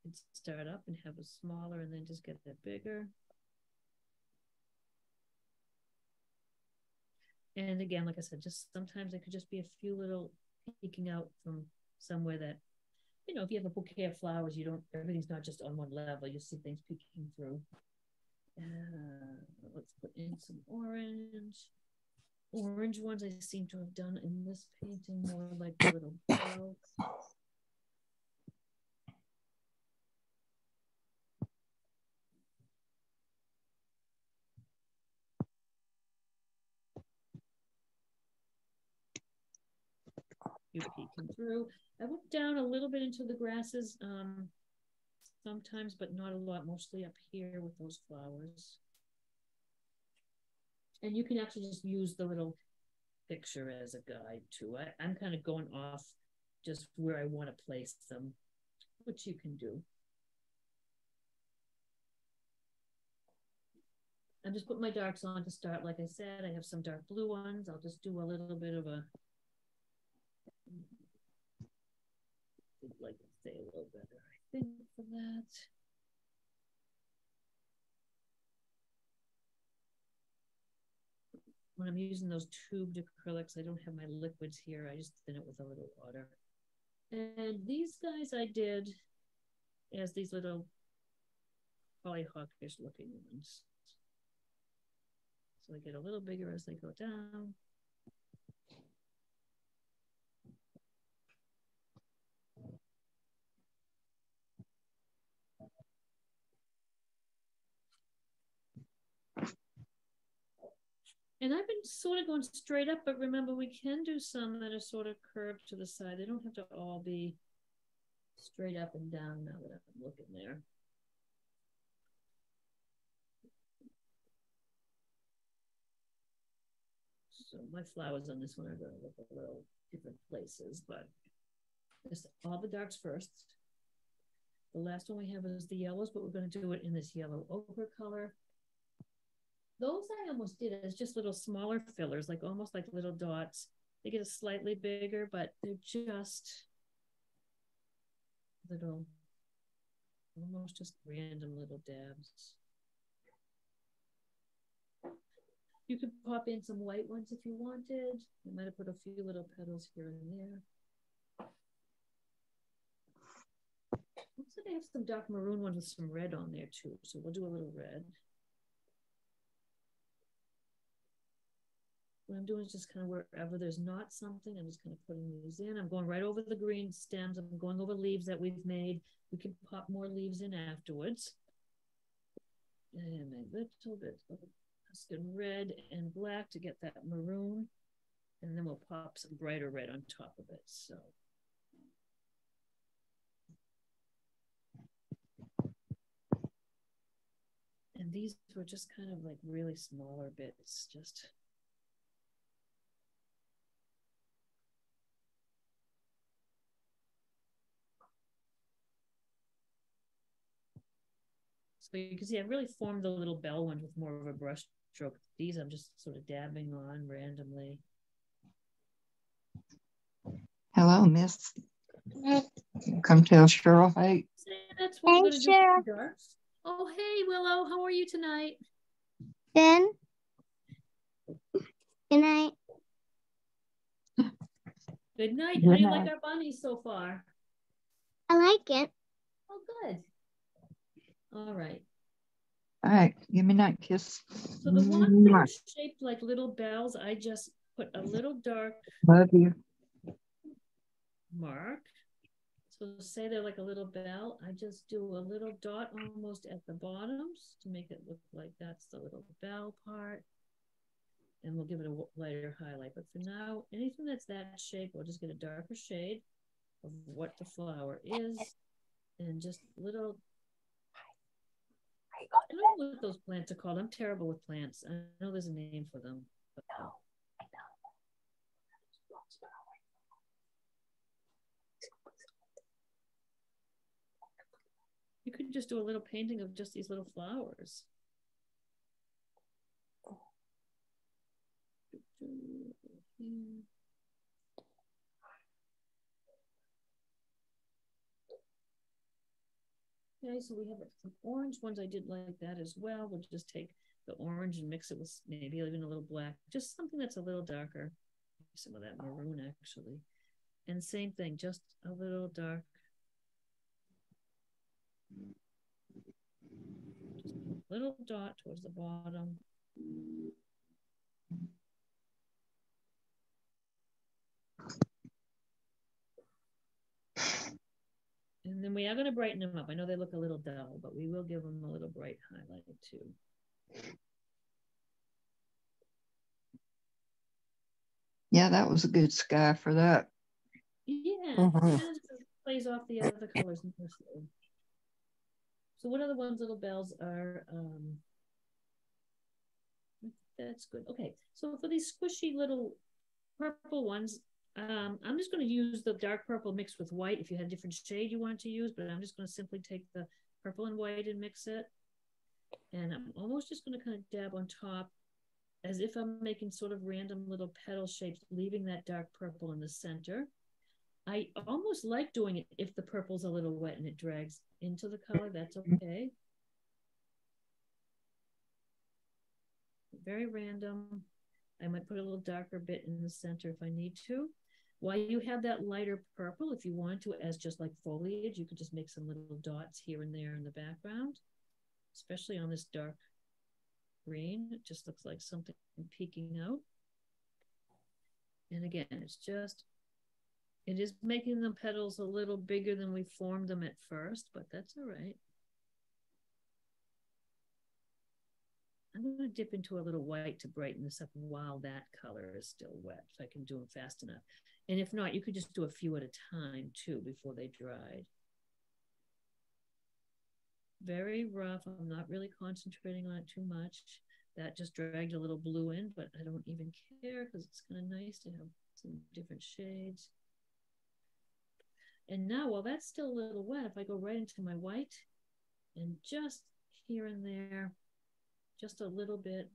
And start up and have a smaller and then just get that bigger. And again, like I said, just sometimes it could just be a few little peeking out from somewhere that, you know, if you have a bouquet of flowers, you don't, everything's not just on one level. You see things peeking through. Uh, let's put in some orange. Orange ones I seem to have done in this painting more like little bells. You peeking through. I went down a little bit into the grasses um, sometimes, but not a lot, mostly up here with those flowers. And you can actually just use the little picture as a guide too. I, I'm kind of going off just where I want to place them, which you can do. I just put my darks on to start. Like I said, I have some dark blue ones. I'll just do a little bit of a, I'd like to say a little better, I think, for that. When I'm using those tubed acrylics, I don't have my liquids here. I just thin it with a little water. And these guys I did as these little polyhawkish looking ones. So they get a little bigger as they go down. And I've been sort of going straight up, but remember we can do some that are sort of curved to the side. They don't have to all be straight up and down now that I'm looking there. So my flowers on this one are going to look a little different places, but just all the darks first. The last one we have is the yellows, but we're going to do it in this yellow ochre color. Those I almost did as just little smaller fillers, like almost like little dots. They get a slightly bigger, but they're just little, almost just random little dabs. You could pop in some white ones if you wanted. I might have put a few little petals here and there. Looks like I have some dark maroon ones with some red on there too. So we'll do a little red. What I'm doing is just kind of wherever there's not something, I'm just kind of putting these in. I'm going right over the green stems. I'm going over leaves that we've made. We can pop more leaves in afterwards. And a little bit of Tuscan red and black to get that maroon. And then we'll pop some brighter red on top of it. So and these were just kind of like really smaller bits, just so you can see I've really formed the little bell ones with more of a brush stroke. These I'm just sort of dabbing on randomly. Hello, Miss. Come tell Cheryl. Hey. That's what we're gonna do. Oh, hey, Willow. How are you tonight? Ben. Good night. Good night. How do you like our bunny so far? I like it. Oh, good. All right. All right, give me a night kiss. So the ones that are shaped like little bells, I just put a little dark Love you. mark. So say they're like a little bell, I just do a little dot almost at the bottoms to make it look like that's the little bell part. And we'll give it a lighter highlight. But for now, anything that's that shape, we'll just get a darker shade of what the flower is and just little. I don't know what those plants are called. I'm terrible with plants. I know there's a name for them. But... No, I know. You could just do a little painting of just these little flowers. Okay, so we have some orange ones I did like that as well. We'll just take the orange and mix it with maybe even a little black, just something that's a little darker. Some of that maroon actually. And same thing, just a little dark. Just a little dot towards the bottom. And then we are going to brighten them up. I know they look a little dull, but we will give them a little bright highlight too. Yeah, that was a good sky for that. Yeah, mm-hmm. It kind of plays off the other colors nicely. So what are the ones little bells are? Um, that's good. Okay, so for these squishy little purple ones, Um, I'm just going to use the dark purple mixed with white. If you had a different shade you wanted to use, but I'm just going to simply take the purple and white and mix it. And I'm almost just going to kind of dab on top as if I'm making sort of random little petal shapes, leaving that dark purple in the center. I almost like doing it if the purple's a little wet and it drags into the color. That's okay. Very random. I might put a little darker bit in the center if I need to. While you have that lighter purple, if you want to, as just like foliage, you could just make some little dots here and there in the background, especially on this dark green. It just looks like something peeking out. And again, it's just, it is making the petals a little bigger than we formed them at first, but that's all right. I'm going to dip into a little white to brighten this up while that color is still wet, if I can do them fast enough. And if not, you could just do a few at a time too before they dried. Very rough. I'm not really concentrating on it too much. That just dragged a little blue in, but I don't even care because it's kind of nice to have some different shades. And now while that's still a little wet, if I go right into my white and just here and there, just a little bit,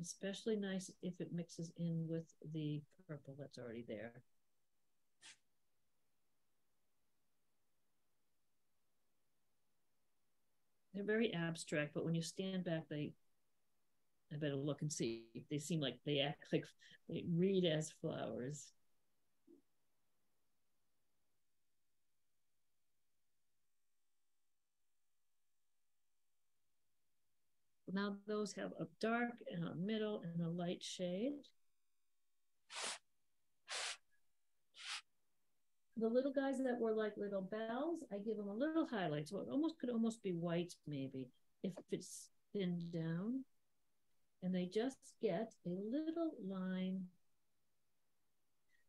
especially nice if it mixes in with the purple that's already there. They're very abstract, but when you stand back, they, I better look and see. They seem like they act like they read as flowers. Now those have a dark and a middle and a light shade. The little guys that were like little bells, I give them a little highlight. So it almost could almost be white maybe if it's thinned down. And they just get a little line.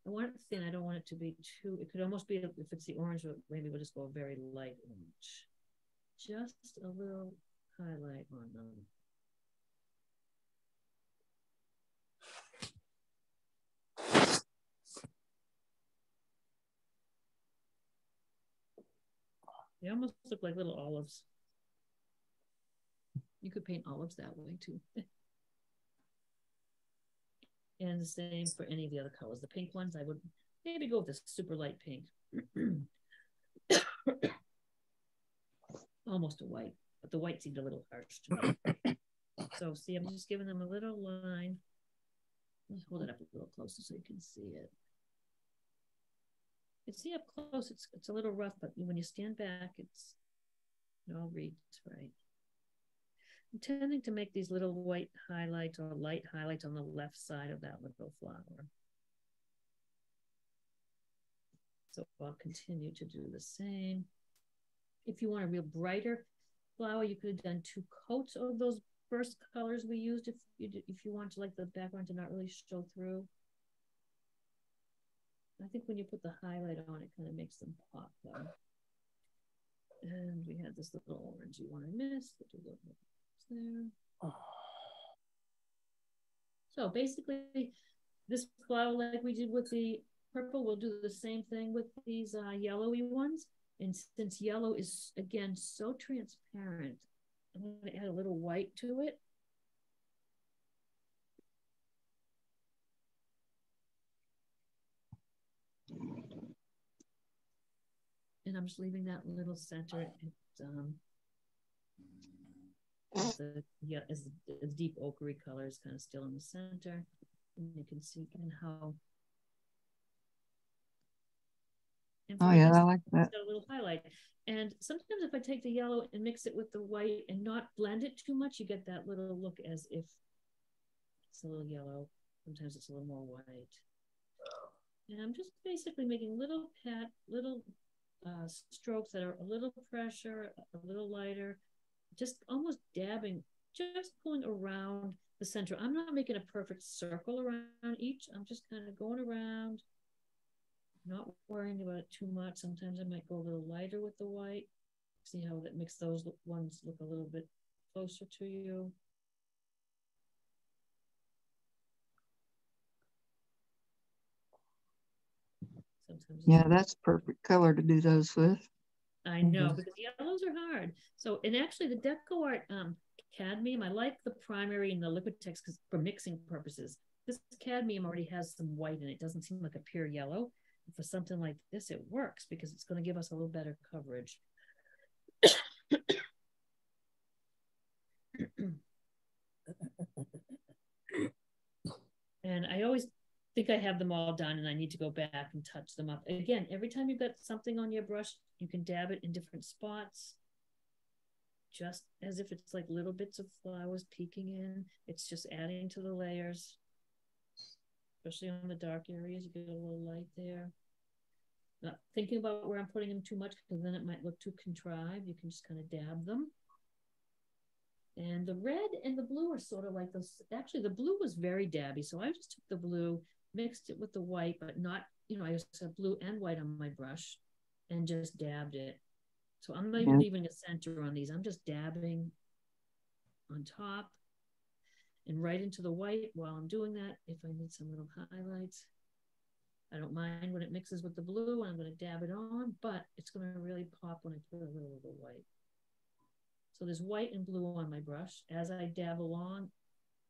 I want it thin, I don't want it to be too, it could almost be, if it's the orange, maybe we'll just go a very light orange. Just a little highlight on them. They almost look like little olives. You could paint olives that way too. And the same for any of the other colors. The pink ones, I would maybe go with this super light pink. Almost a white. But the white seemed a little harsh to me. So see, I'm just giving them a little line. Let's hold it up a little closer so you can see it. You see up close, it's, it's a little rough, but when you stand back, it's, it all reads right. I'm tending to make these little white highlights or light highlights on the left side of that little flower. So I'll continue to do the same. If you want a real brighter flower, you could have done two coats of those first colors we used if you did, if you want to like the background to not really show through. I think when you put the highlight on, it kind of makes them pop though. And we had this little orangey one I missed. There. Oh. So basically, this flower, like we did with the purple, we'll do the same thing with these uh, yellowy ones. And since yellow is, again, so transparent, I'm going to add a little white to it. And I'm just leaving that little center as um, the, yeah, as the, the deep ochre color is kind of still in the center. And you can see again how. Oh yeah, I like that. A little highlight. And sometimes if I take the yellow and mix it with the white and not blend it too much, you get that little look as if it's a little yellow. Sometimes it's a little more white. And I'm just basically making little pat, little uh, strokes that are a little fresher, a little lighter, just almost dabbing, just pulling around the center. I'm not making a perfect circle around each. I'm just kind of going around. Not worrying about it too much. Sometimes I might go a little lighter with the white. See how that makes those ones look a little bit closer to you. sometimes. Yeah, that's perfect color to do those with. I know, mm-hmm. because yellows are hard. So, and actually the Deco Art um, cadmium, I like the primary and the liquid text because for mixing purposes. This cadmium already has some white in it. It doesn't seem like a pure yellow. For something like this, it works because it's going to give us a little better coverage. And I always think I have them all done and I need to go back and touch them up. Again, every time you've got something on your brush, you can dab it in different spots, just as if it's like little bits of flowers peeking in. It's just adding to the layers. Especially on the dark areas, you get a little light there. Not thinking about where I'm putting them too much because then it might look too contrived. You can just kind of dab them. And the red and the blue are sort of like those. Actually, the blue was very dabby. So I just took the blue, mixed it with the white, but not, you know, I just had blue and white on my brush and just dabbed it. So I'm not even leaving a center on these. I'm just dabbing on top. And right into the white while I'm doing that, if I need some little highlights. I don't mind when it mixes with the blue, and I'm going to dab it on, but it's going to really pop when I put a little of the white. So there's white and blue on my brush. As I dab along,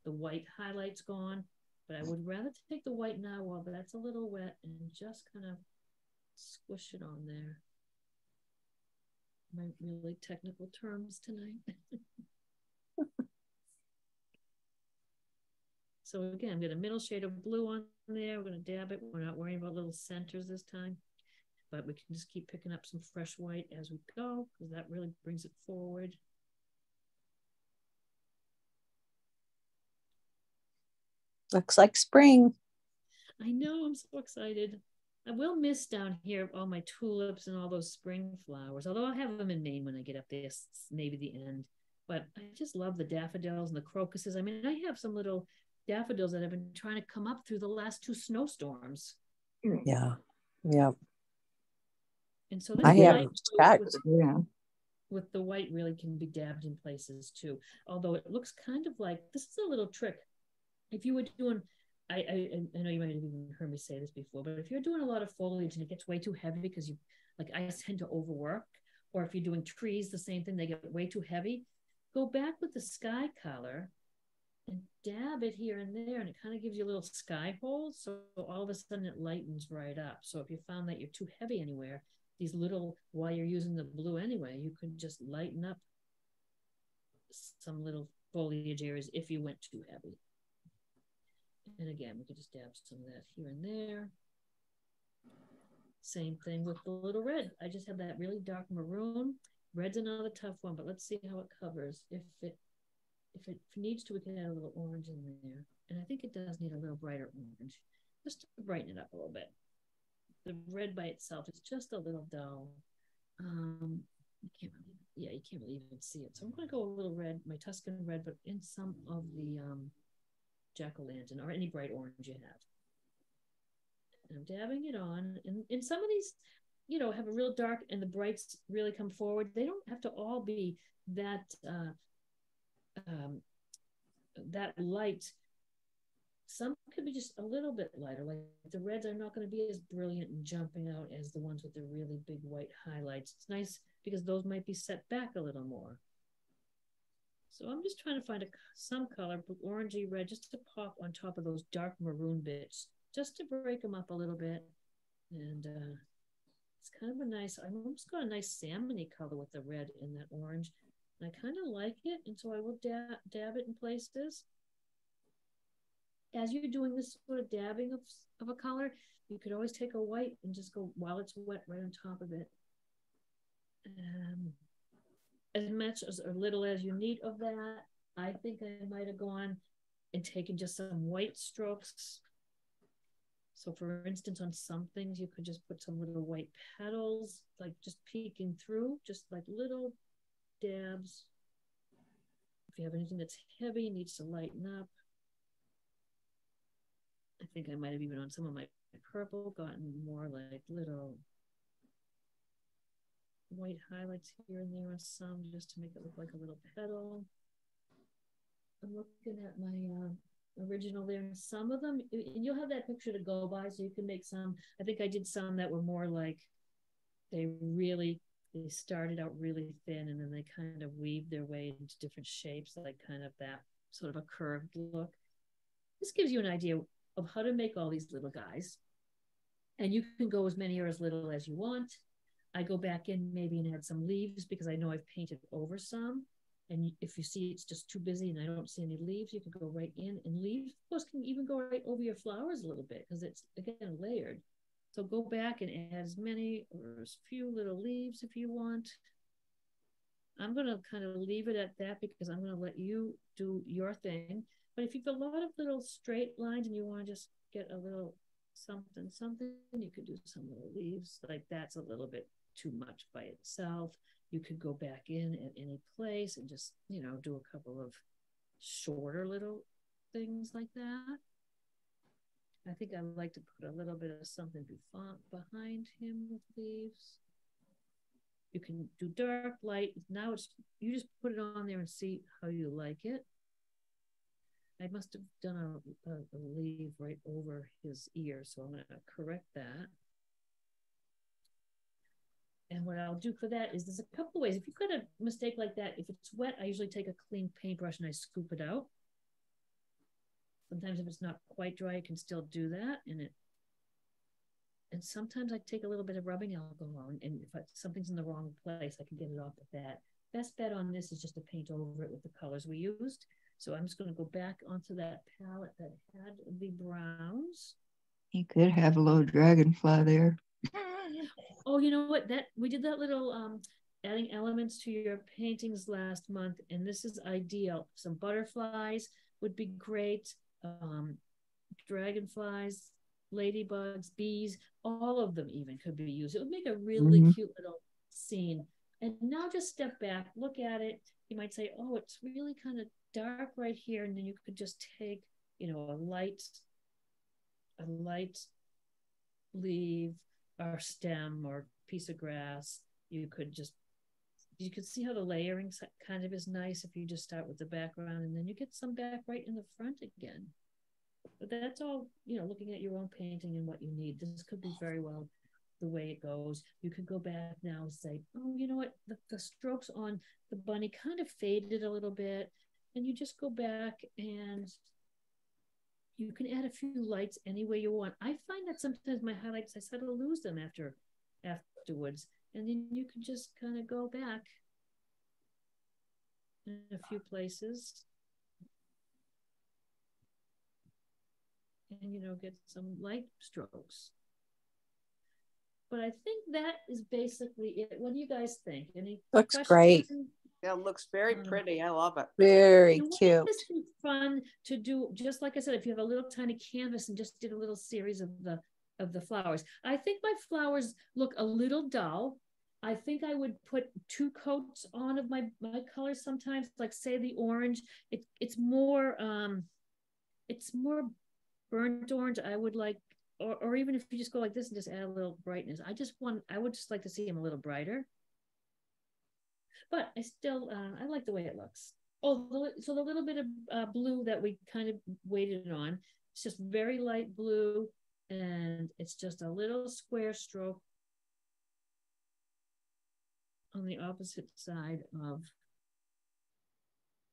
the white highlight's gone, but I would rather take the white now while that's a little wet and just kind of squish it on there. My really technical terms tonight. So again, I'm going to middle shade of blue on there. We're going to dab it. We're not worrying about little centers this time, but we can just keep picking up some fresh white as we go because that really brings it forward. Looks like spring. I know, I'm so excited. I will miss down here all my tulips and all those spring flowers, although I'll have them in Maine when I get up there, maybe the end. But I just love the daffodils and the crocuses. I mean, I have some little daffodils that have been trying to come up through the last two snowstorms. Yeah, yeah. And so I have with, yeah. with the white really can be dabbed in places too. Although it looks kind of like, this is a little trick. If you were doing, I, I, I know you might have even heard me say this before, but if you're doing a lot of foliage and it gets way too heavy because you, like I tend to overwork, or if you're doing trees, the same thing, they get way too heavy. Go back with the sky color and dab it here and there, and it kind of gives you a little sky hole, so all of a sudden it lightens right up. So if you found that you're too heavy anywhere, these little, while you're using the blue anyway, you can just lighten up some little foliage areas if you went too heavy. And again, we could just dab some of that here and there. Same thing with the little red. I just have that really dark maroon. Red's another tough one, but let's see how it covers. If it if it needs to, we can add a little orange in there. And I think it does need a little brighter orange, just to brighten it up a little bit. The red by itself is just a little dull. Um, you can't really, yeah, you can't really even see it. So I'm going to go a little red, my Tuscan red, but in some of the um, jack-o'-lantern or any bright orange you have. And I'm dabbing it on. And in some of these, you know, have a real dark and the brights really come forward. They don't have to all be that uh, um, that light. Some could be just a little bit lighter. Like the reds are not going to be as brilliant and jumping out as the ones with the really big white highlights. It's nice because those might be set back a little more. So I'm just trying to find a, some color, orangey red, just to pop on top of those dark maroon bits, just to break them up a little bit. And uh, it's kind of a nice, I almost got a nice salmon-y color with the red and that orange. And I kind of like it, and so I will dab, dab it in places. As you're doing this sort of dabbing of, of a color, you could always take a white and just go, while it's wet, right on top of it. Um, as much as or little as you need of that, I think I might have gone and taken just some white strokes. So for instance, on some things, you could just put some little white petals, like just peeking through, just like little dabs. If you have anything that's heavy, needs to lighten up. I think I might have even on some of my purple gotten more like little white highlights here and there on some, just to make it look like a little petal. I'm looking at my uh, original there. Some of them, and you'll have that picture to go by, so you can make some. I think I did some that were more like they really, they started out really thin and then they kind of weaved their way into different shapes, like kind of that sort of a curved look. This gives you an idea of how to make all these little guys. And you can go as many or as little as you want. I go back in maybe and add some leaves because I know I've painted over some. And if you see it's just too busy and I don't see any leaves, you can go right in and leaves. Of course, can even go right over your flowers a little bit because it's, again, layered. So go back and add as many or as few little leaves if you want. I'm going to kind of leave it at that because I'm going to let you do your thing. But if you've got a lot of little straight lines and you want to just get a little something, something, you could do some little leaves. Like that's a little bit too much by itself. You could go back in at any place and just, you know, do a couple of shorter little things like that. I think I like to put a little bit of something behind him with leaves. You can do dark, light. Now it's, you just put it on there and see how you like it. I must have done a, a, a leaf right over his ear, so I'm going to correct that. And what I'll do for that is there's a couple ways. If you've got a mistake like that, if it's wet, I usually take a clean paintbrush and I scoop it out. Sometimes if it's not quite dry, I can still do that in it. And sometimes I take a little bit of rubbing alcohol, and, and if I, something's in the wrong place, I can get it off of that. Best bet on this is just to paint over it with the colors we used. So I'm just going to go back onto that palette that had the browns. You could have a little dragonfly there. Oh, you know what? That we did that little um, adding elements to your paintings last month, and this is ideal. Some butterflies would be great. Um, dragonflies, ladybugs, bees, all of them even could be used. It would make a really mm-hmm. cute little scene. And now just step back, look at it. You might say, oh, it's really kind of dark right here. And then you could just take, you know, a light, a light leaf or stem or piece of grass. You could just, you could see how the layering kind of is nice if you just start with the background and then you get some back right in the front again. But that's all, you know, looking at your own painting and what you need. This could be very well the way it goes. You could go back now and say, oh, you know what? The, the strokes on the bunny kind of faded a little bit. And you just go back and you can add a few lights any way you want. I find that sometimes my highlights, I sort of lose them after afterwards. And then you can just kind of go back in a few places and, you know, get some light strokes. But I think that is basically it. What do you guys think? Any looks questions? Great. Yeah, it looks very pretty. I love it. Very cute. This is fun to do. Just like I said, if you have a little tiny canvas and just did a little series of the of the flowers. I think my flowers look a little dull. I think I would put two coats on of my, my colors sometimes, like say the orange. It, it's more um, it's more burnt orange. I would like, or, or even if you just go like this and just add a little brightness. I just want, I would just like to see them a little brighter. But I still, uh, I like the way it looks. Oh, so the little bit of uh, blue that we kind of waited on, it's just very light blue. And it's just a little square stroke on the opposite side of,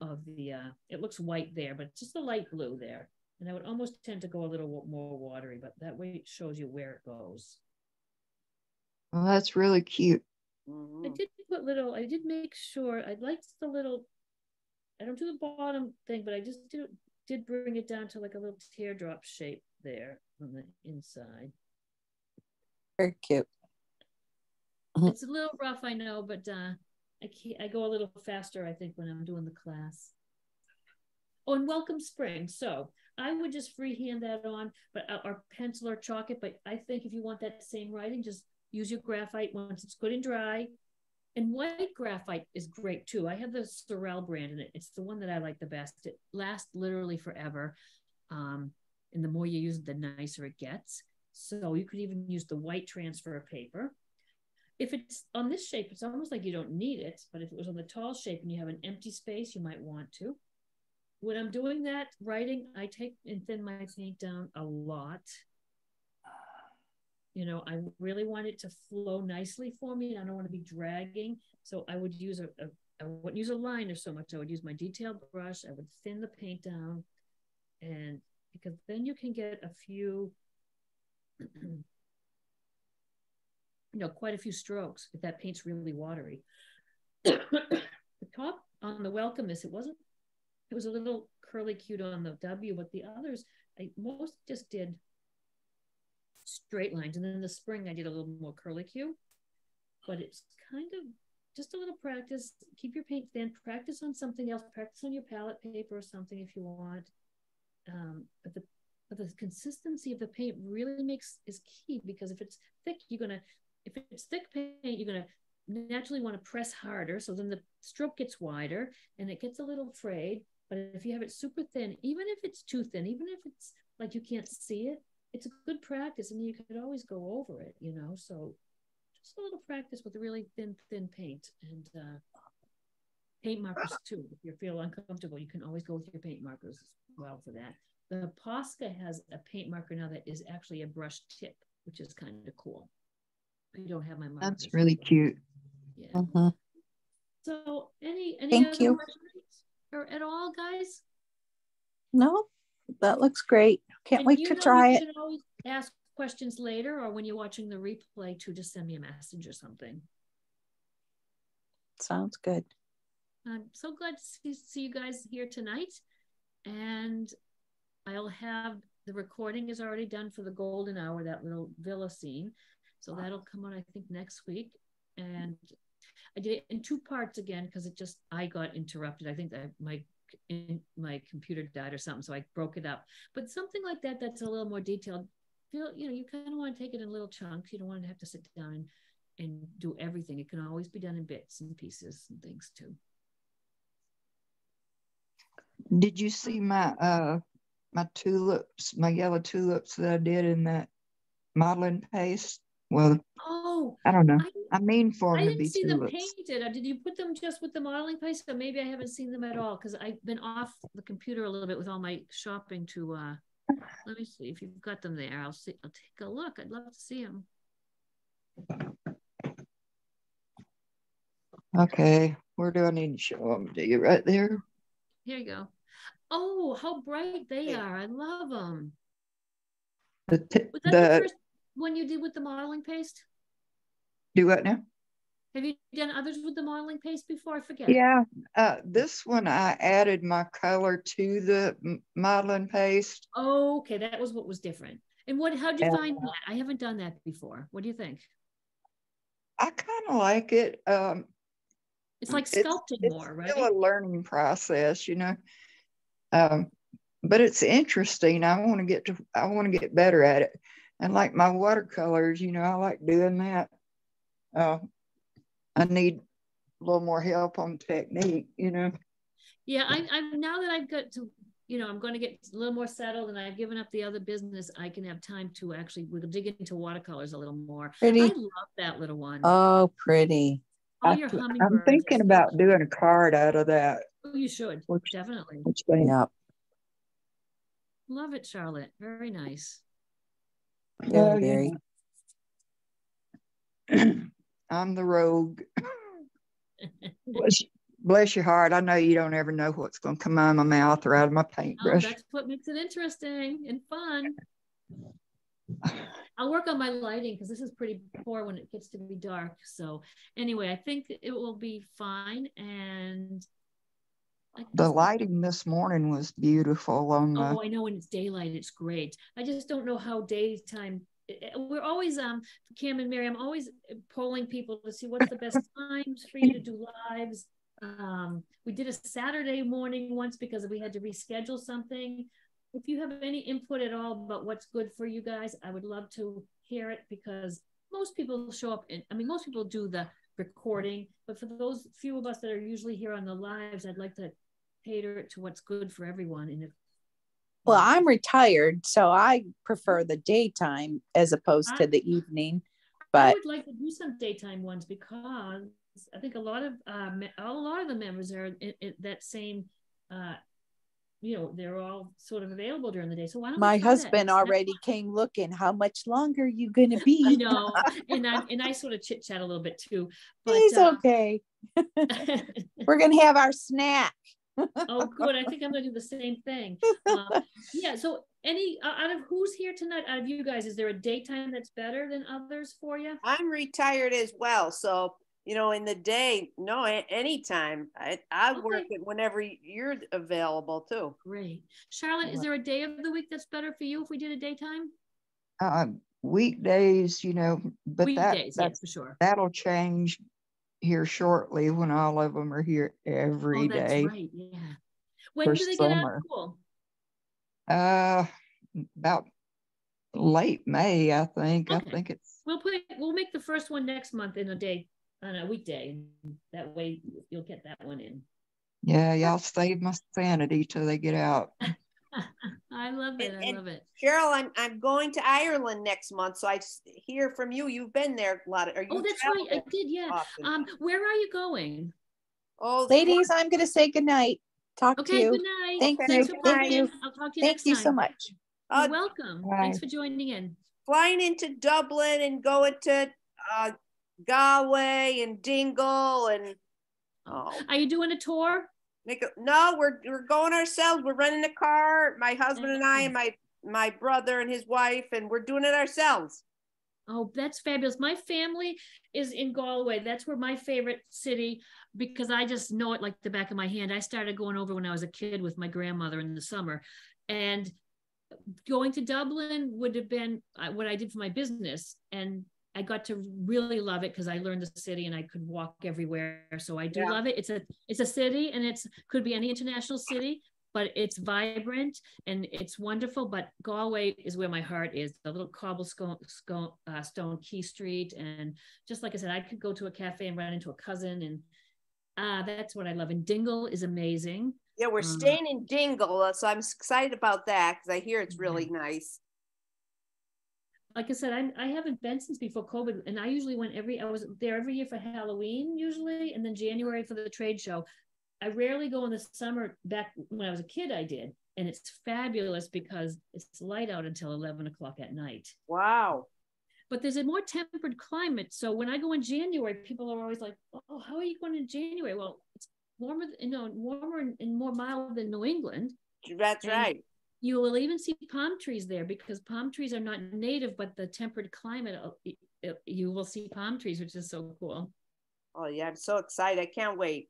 of the, uh, it looks white there, but it's just a light blue there. And I would almost tend to go a little more watery, but that way it shows you where it goes. Well, that's really cute. Mm-hmm. I did put little, I did make sure, I liked the little, I don't do the bottom thing, but I just do, did bring it down to like a little teardrop shape there on the inside. Very cute. It's a little rough, I know, but uh, I can't, I go a little faster, I think, when I'm doing the class. Oh, and welcome spring. So I would just freehand that on, but or pencil or chalk it. But I think if you want that same writing, just use your graphite once it's good and dry. And white graphite is great too. I have the Sorrel brand in it. It's the one that I like the best. It lasts literally forever. Um, and the more you use it, the nicer it gets. So you could even use the white transfer paper. If it's on this shape, it's almost like you don't need it. But if it was on the tall shape and you have an empty space, you might want to. when I'm doing that writing, I take and thin my paint down a lot. You know, I really want it to flow nicely for me, and I don't want to be dragging. So I would use a, a I wouldn't use a liner so much. I would use my detail brush. I would thin the paint down, and because then you can get a few, you know, quite a few strokes if that paint's really watery. The top on the welcome is, it wasn't, it was a little curly cute on the W, but the others, I most just did straight lines. And then the spring, I did a little more curly cue, but it's kind of just a little practice. Keep your paint thin, practice on something else, practice on your palette paper or something if you want. Um, but the but the consistency of the paint really makes is key, because if it's thick, you're gonna, if it's thick paint, you're gonna naturally want to press harder. So then the stroke gets wider and it gets a little frayed. But if you have it super thin, even if it's too thin, even if it's like you can't see it, it's a good practice. I mean, you could always go over it, you know. So just a little practice with a really thin, thin paint, and uh, paint markers too. If you feel uncomfortable, you can always go with your paint markers as well for that. The Posca has a paint marker now that is actually a brush tip, which is kind of cool. I don't have my markers. That's really cute. Yeah. Uh-huh. So any any Thank other you. questions or at all, guys? No, that looks great. Can't and wait to try it. You should always ask questions later, or when you're watching the replay too, just send me a message or something. Sounds good. I'm so glad to see, see you guys here tonight. And I'll have, the recording is already done for the golden hour, that little villa scene. So that'll come on, I think, next week. And I did it in two parts again, because it just, I got interrupted. I think that my, in, my computer died or something, so I broke it up. But something like that, that's a little more detailed. Feel, you know, you kind of want to take it in little chunks. You don't want to have to sit down and, and do everything. It can always be done in bits and pieces and things too. Did you see my uh my tulips, my yellow tulips that I did in that modeling paste? Well, oh, I don't know. I, I mean, for I them didn't to be see tulips. Them painted. Or did you put them just with the modeling paste? Or maybe I haven't seen them at all, because I've been off the computer a little bit with all my shopping. To uh, let me see if you've got them there. I'll see. I'll take a look. I'd love to see them. Okay, where do I need to show them? Do you right there? Here you go. Oh, how bright they are. I love them. The Was that the, the first one you did with the modeling paste? Do what now? Have you done others with the modeling paste before? I forget. Yeah. Uh, this one, I added my color to the modeling paste. Oh, okay. That was what was different. And what? How did you uh, find that? I haven't done that before. What do you think? I kind of like it. Um, It's like sculpting it's, more, it's right? It's a learning process, you know. Um, but it's interesting. I want to get to. I want to get better at it. And like my watercolors, you know, I like doing that. Uh, I need a little more help on technique, you know. Yeah, I, I'm now that I've got to, you know, I'm going to get a little more settled, and I've given up the other business. I can have time to actually we'll dig into watercolors a little more. Pretty. I love that little one. Oh, pretty. I, I'm thinking about doing a card out of that. Oh, you should, which, definitely. Which thing up. Love it, Charlotte. Very nice. Very, very. I'm the rogue. bless, bless your heart. I know you don't ever know what's going to come out of my mouth or out of my paintbrush. Oh, that's what makes it interesting and fun. I'll work on my lighting, because this is pretty poor when it gets to be dark. So anyway, I think it will be fine. And the lighting this morning was beautiful. On the oh, I know, when it's daylight, it's great. I just don't know how daytime. We're always um, Cam and Mary, I'm always polling people to see what's the best times for you to do lives. Um, we did a Saturday morning once because we had to reschedule something. If you have any input at all about what's good for you guys, I would love to hear it, because most people show up in, I mean, most people do the recording, but for those few of us that are usually here on the lives, I'd like to cater it to what's good for everyone. And if, well, I'm retired, so I prefer the daytime as opposed I, to the evening. But I would like to do some daytime ones, because I think a lot of, um, a lot of the members are in, in that same, uh, you know, they're all sort of available during the day. So why don't my husband already came looking, how much longer are you going to be? I know. and, I, and I sort of chit chat a little bit too. But, he's uh, okay. We're going to have our snack. Oh, good. I think I'm going to do the same thing. Uh, yeah. So any, uh, out of who's here tonight, out of you guys, is there a daytime that's better than others for you? I'm retired as well. So, you know, in the day, no, anytime. I, I okay. work it whenever you're available too. Great. Charlotte, is there a day of the week that's better for you if we did a daytime? Um, weekdays, you know, but weekdays, that, that's yeah, for sure. That'll change here shortly when all of them are here every oh, that's day. Right. Yeah. When do they summer. get out of school? Uh, about late May, I think. Okay. I think it's. We'll put. We'll make the first one next month in a day, on a weekday. That way, you'll get that one in. Yeah, y'all save my sanity till they get out. I love it. And, I love it. Cheryl, I'm I'm going to Ireland next month, so I hear from you. You've been there a lot. Of, are you oh, that's right. I did. Yeah. Often? Um, where are you going? Oh, ladies, I'm going to say good night. Talk okay, to you. Good night. Thank Thanks you. For Thank you. I'll talk to you Thank next you time. so much. Uh, You're welcome. Bye. Thanks for joining in. Flying into Dublin and going to uh, Galway and Dingle and. Oh. Are you doing a tour? No, we're we're going ourselves. We're renting a car. My husband and I, and my my brother and his wife, and we're doing it ourselves. Oh, that's fabulous. My family is in Galway. That's where my favorite city, because I just know it like the back of my hand. I started going over when I was a kid with my grandmother in the summer, and going to Dublin would have been what I did for my business, and I got to really love it because I learned the city and I could walk everywhere. So I do yeah. love it. It's a it's a city, and it's could be any international city, but it's vibrant and it's wonderful. But Galway is where my heart is. The little cobblestone uh, stone Quay Street, and just like I said, I could go to a cafe and run into a cousin, and uh, that's what I love. And Dingle is amazing. Yeah, we're um, staying in Dingle, so I'm excited about that because I hear it's really yeah. nice. Like I said, I'm, I haven't been since before COVID, and I usually went every, I was there every year for Halloween usually, and then January for the trade show. I rarely go in the summer. Back when I was a kid, I did, and it's fabulous because it's light out until eleven o'clock at night. Wow. But there's a more tempered climate, so when I go in January, people are always like, oh, how are you going in January? Well, it's warmer, you know, warmer and, and more mild than New England. That's and, right. You will even see palm trees there because palm trees are not native, but the temperate climate, you will see palm trees, which is so cool. Oh yeah, I'm so excited. I can't wait.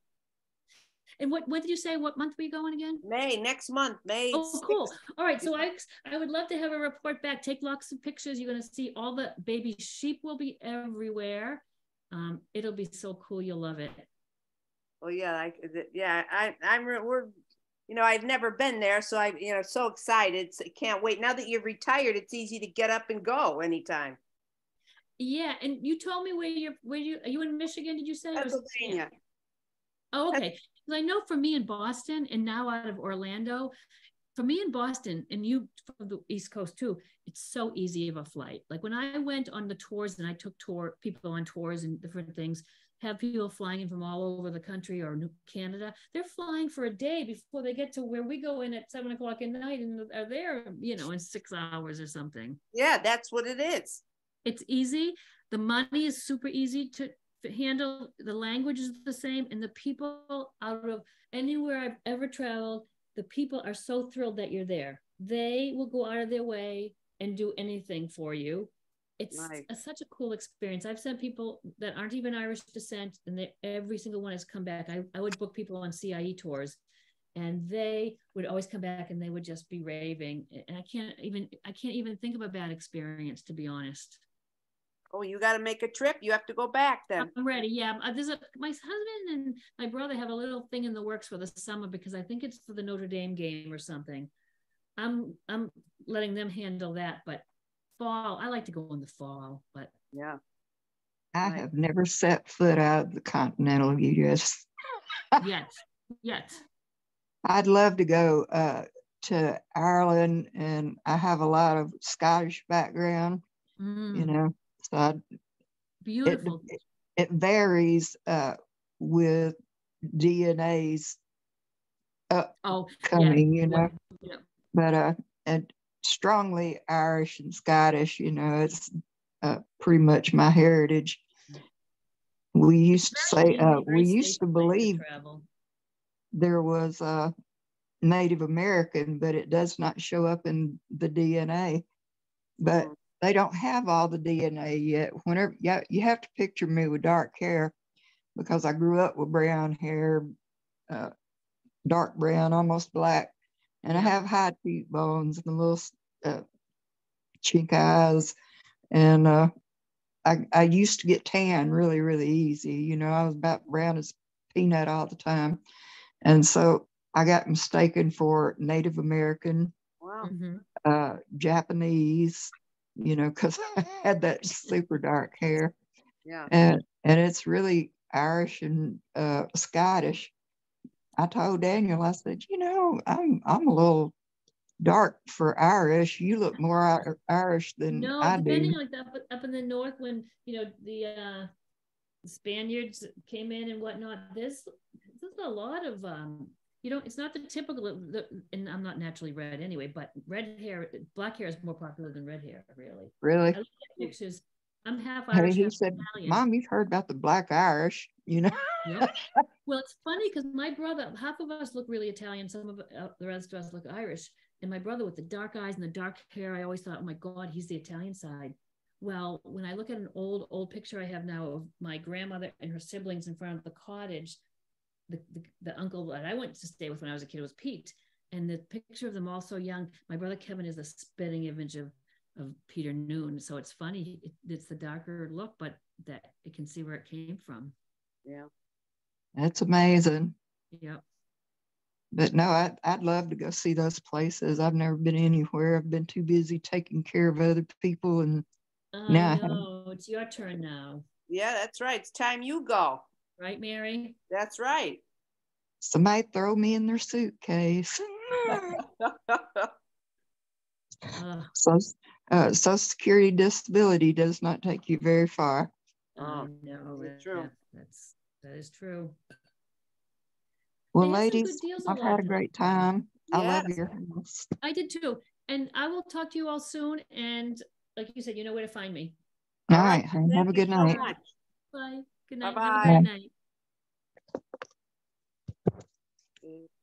And what, what did you say? What month were you going again? May, next month, May. Oh, cool. All right, so I, I would love to have a report back. Take lots of pictures. You're going to see all the baby sheep will be everywhere. Um, it'll be so cool. You'll love it. Oh yeah, I, yeah, I, I'm, we're, you know, I've never been there, so I'm, you know, so excited. So can't wait. Now that you're retired, it's easy to get up and go anytime. Yeah, and you told me where you're, where you, are you in Michigan, did you say? Pennsylvania. Oh, okay. Because I know for me in Boston, and now out of Orlando, for me in Boston, and you from the East Coast too, it's so easy of a flight. Like when I went on the tours and I took tour people on tours and different things, have people flying in from all over the country or New Canada. They're flying for a day before they get to where we go in at seven o'clock at night and are there, you know, in six hours or something. Yeah, that's what it is. It's easy. The money is super easy to handle. The language is the same. And the people out of anywhere I've ever traveled, the people are so thrilled that you're there. They will go out of their way and do anything for you. It's right. a, such a cool experience. I've sent people that aren't even Irish descent, and they, every single one has come back. I, I would book people on C I E tours, and they would always come back, and they would just be raving. And I can't even I can't even think of a bad experience, to be honest. Oh, you got to make a trip. You have to go back then. I'm ready. Yeah, there's a, my husband and my brother have a little thing in the works for the summer because I think it's for the Notre Dame game or something. I'm I'm letting them handle that, but. Fall. I like to go in the fall, but yeah. I have never set foot out of the continental U S Yes, yes. I'd love to go uh, to Ireland, and I have a lot of Scottish background, mm. you know, so I, beautiful. It, it varies uh, with D N As up oh, coming, yeah, you know. Yeah. But uh, and strongly Irish and Scottish, you know, it's uh, pretty much my heritage. We used to say, uh, we used to believe there was a Native American, but it does not show up in the D N A. But they don't have all the D N A yet. Whenever yeah, you have to picture me with dark hair, because I grew up with brown hair, uh, dark brown, almost black, and I have high cheekbones and little uh, chink eyes, and uh, I I used to get tan really really easy. You know, I was about brown as peanut all the time, and so I got mistaken for Native American, wow. uh, Japanese. You know, because I had that super dark hair, yeah, and and it's really Irish and uh, Scottish. I told Daniel, I said, you know, I'm I'm a little dark for Irish. You look more Irish than no, I do. No, depending like up up in the north, when you know the uh, Spaniards came in and whatnot. This there's a lot of um, you know, it's not the typical, the, and I'm not naturally red anyway, but red hair, black hair is more popular than red hair, really. Really? I look at pictures. I'm half Irish. Hey, he half said, Italian. Mom, you've heard about the black Irish, you know? Yep. Well, it's funny because my brother, half of us look really Italian. Some of uh, the rest of us look Irish. And my brother with the dark eyes and the dark hair, I always thought, oh my God, he's the Italian side. Well, when I look at an old, old picture I have now of my grandmother and her siblings in front of the cottage, The, the, the uncle that I went to stay with when I was a kid was Pete, and the picture of them all so young. My brother Kevin is a spitting image of of Peter Noon, so it's funny. It, it's the darker look, but that you can see where it came from. Yeah, that's amazing. Yeah, but no, I, I'd love to go see those places. I've never been anywhere. I've been too busy taking care of other people, and oh, now no, it's your turn now. Yeah, that's right. It's time you go. Right, Mary? That's right. Somebody throw me in their suitcase. uh, so, uh, Social Security disability does not take you very far. Oh, no, that's true. That, that's, that is true. Well, ladies, I've had a great time. Yes. I love your house. I did too. And I will talk to you all soon. And like you said, you know where to find me. All, all right. right. Have a good night. Right. Bye. Good night. Bye-bye. Have a good night.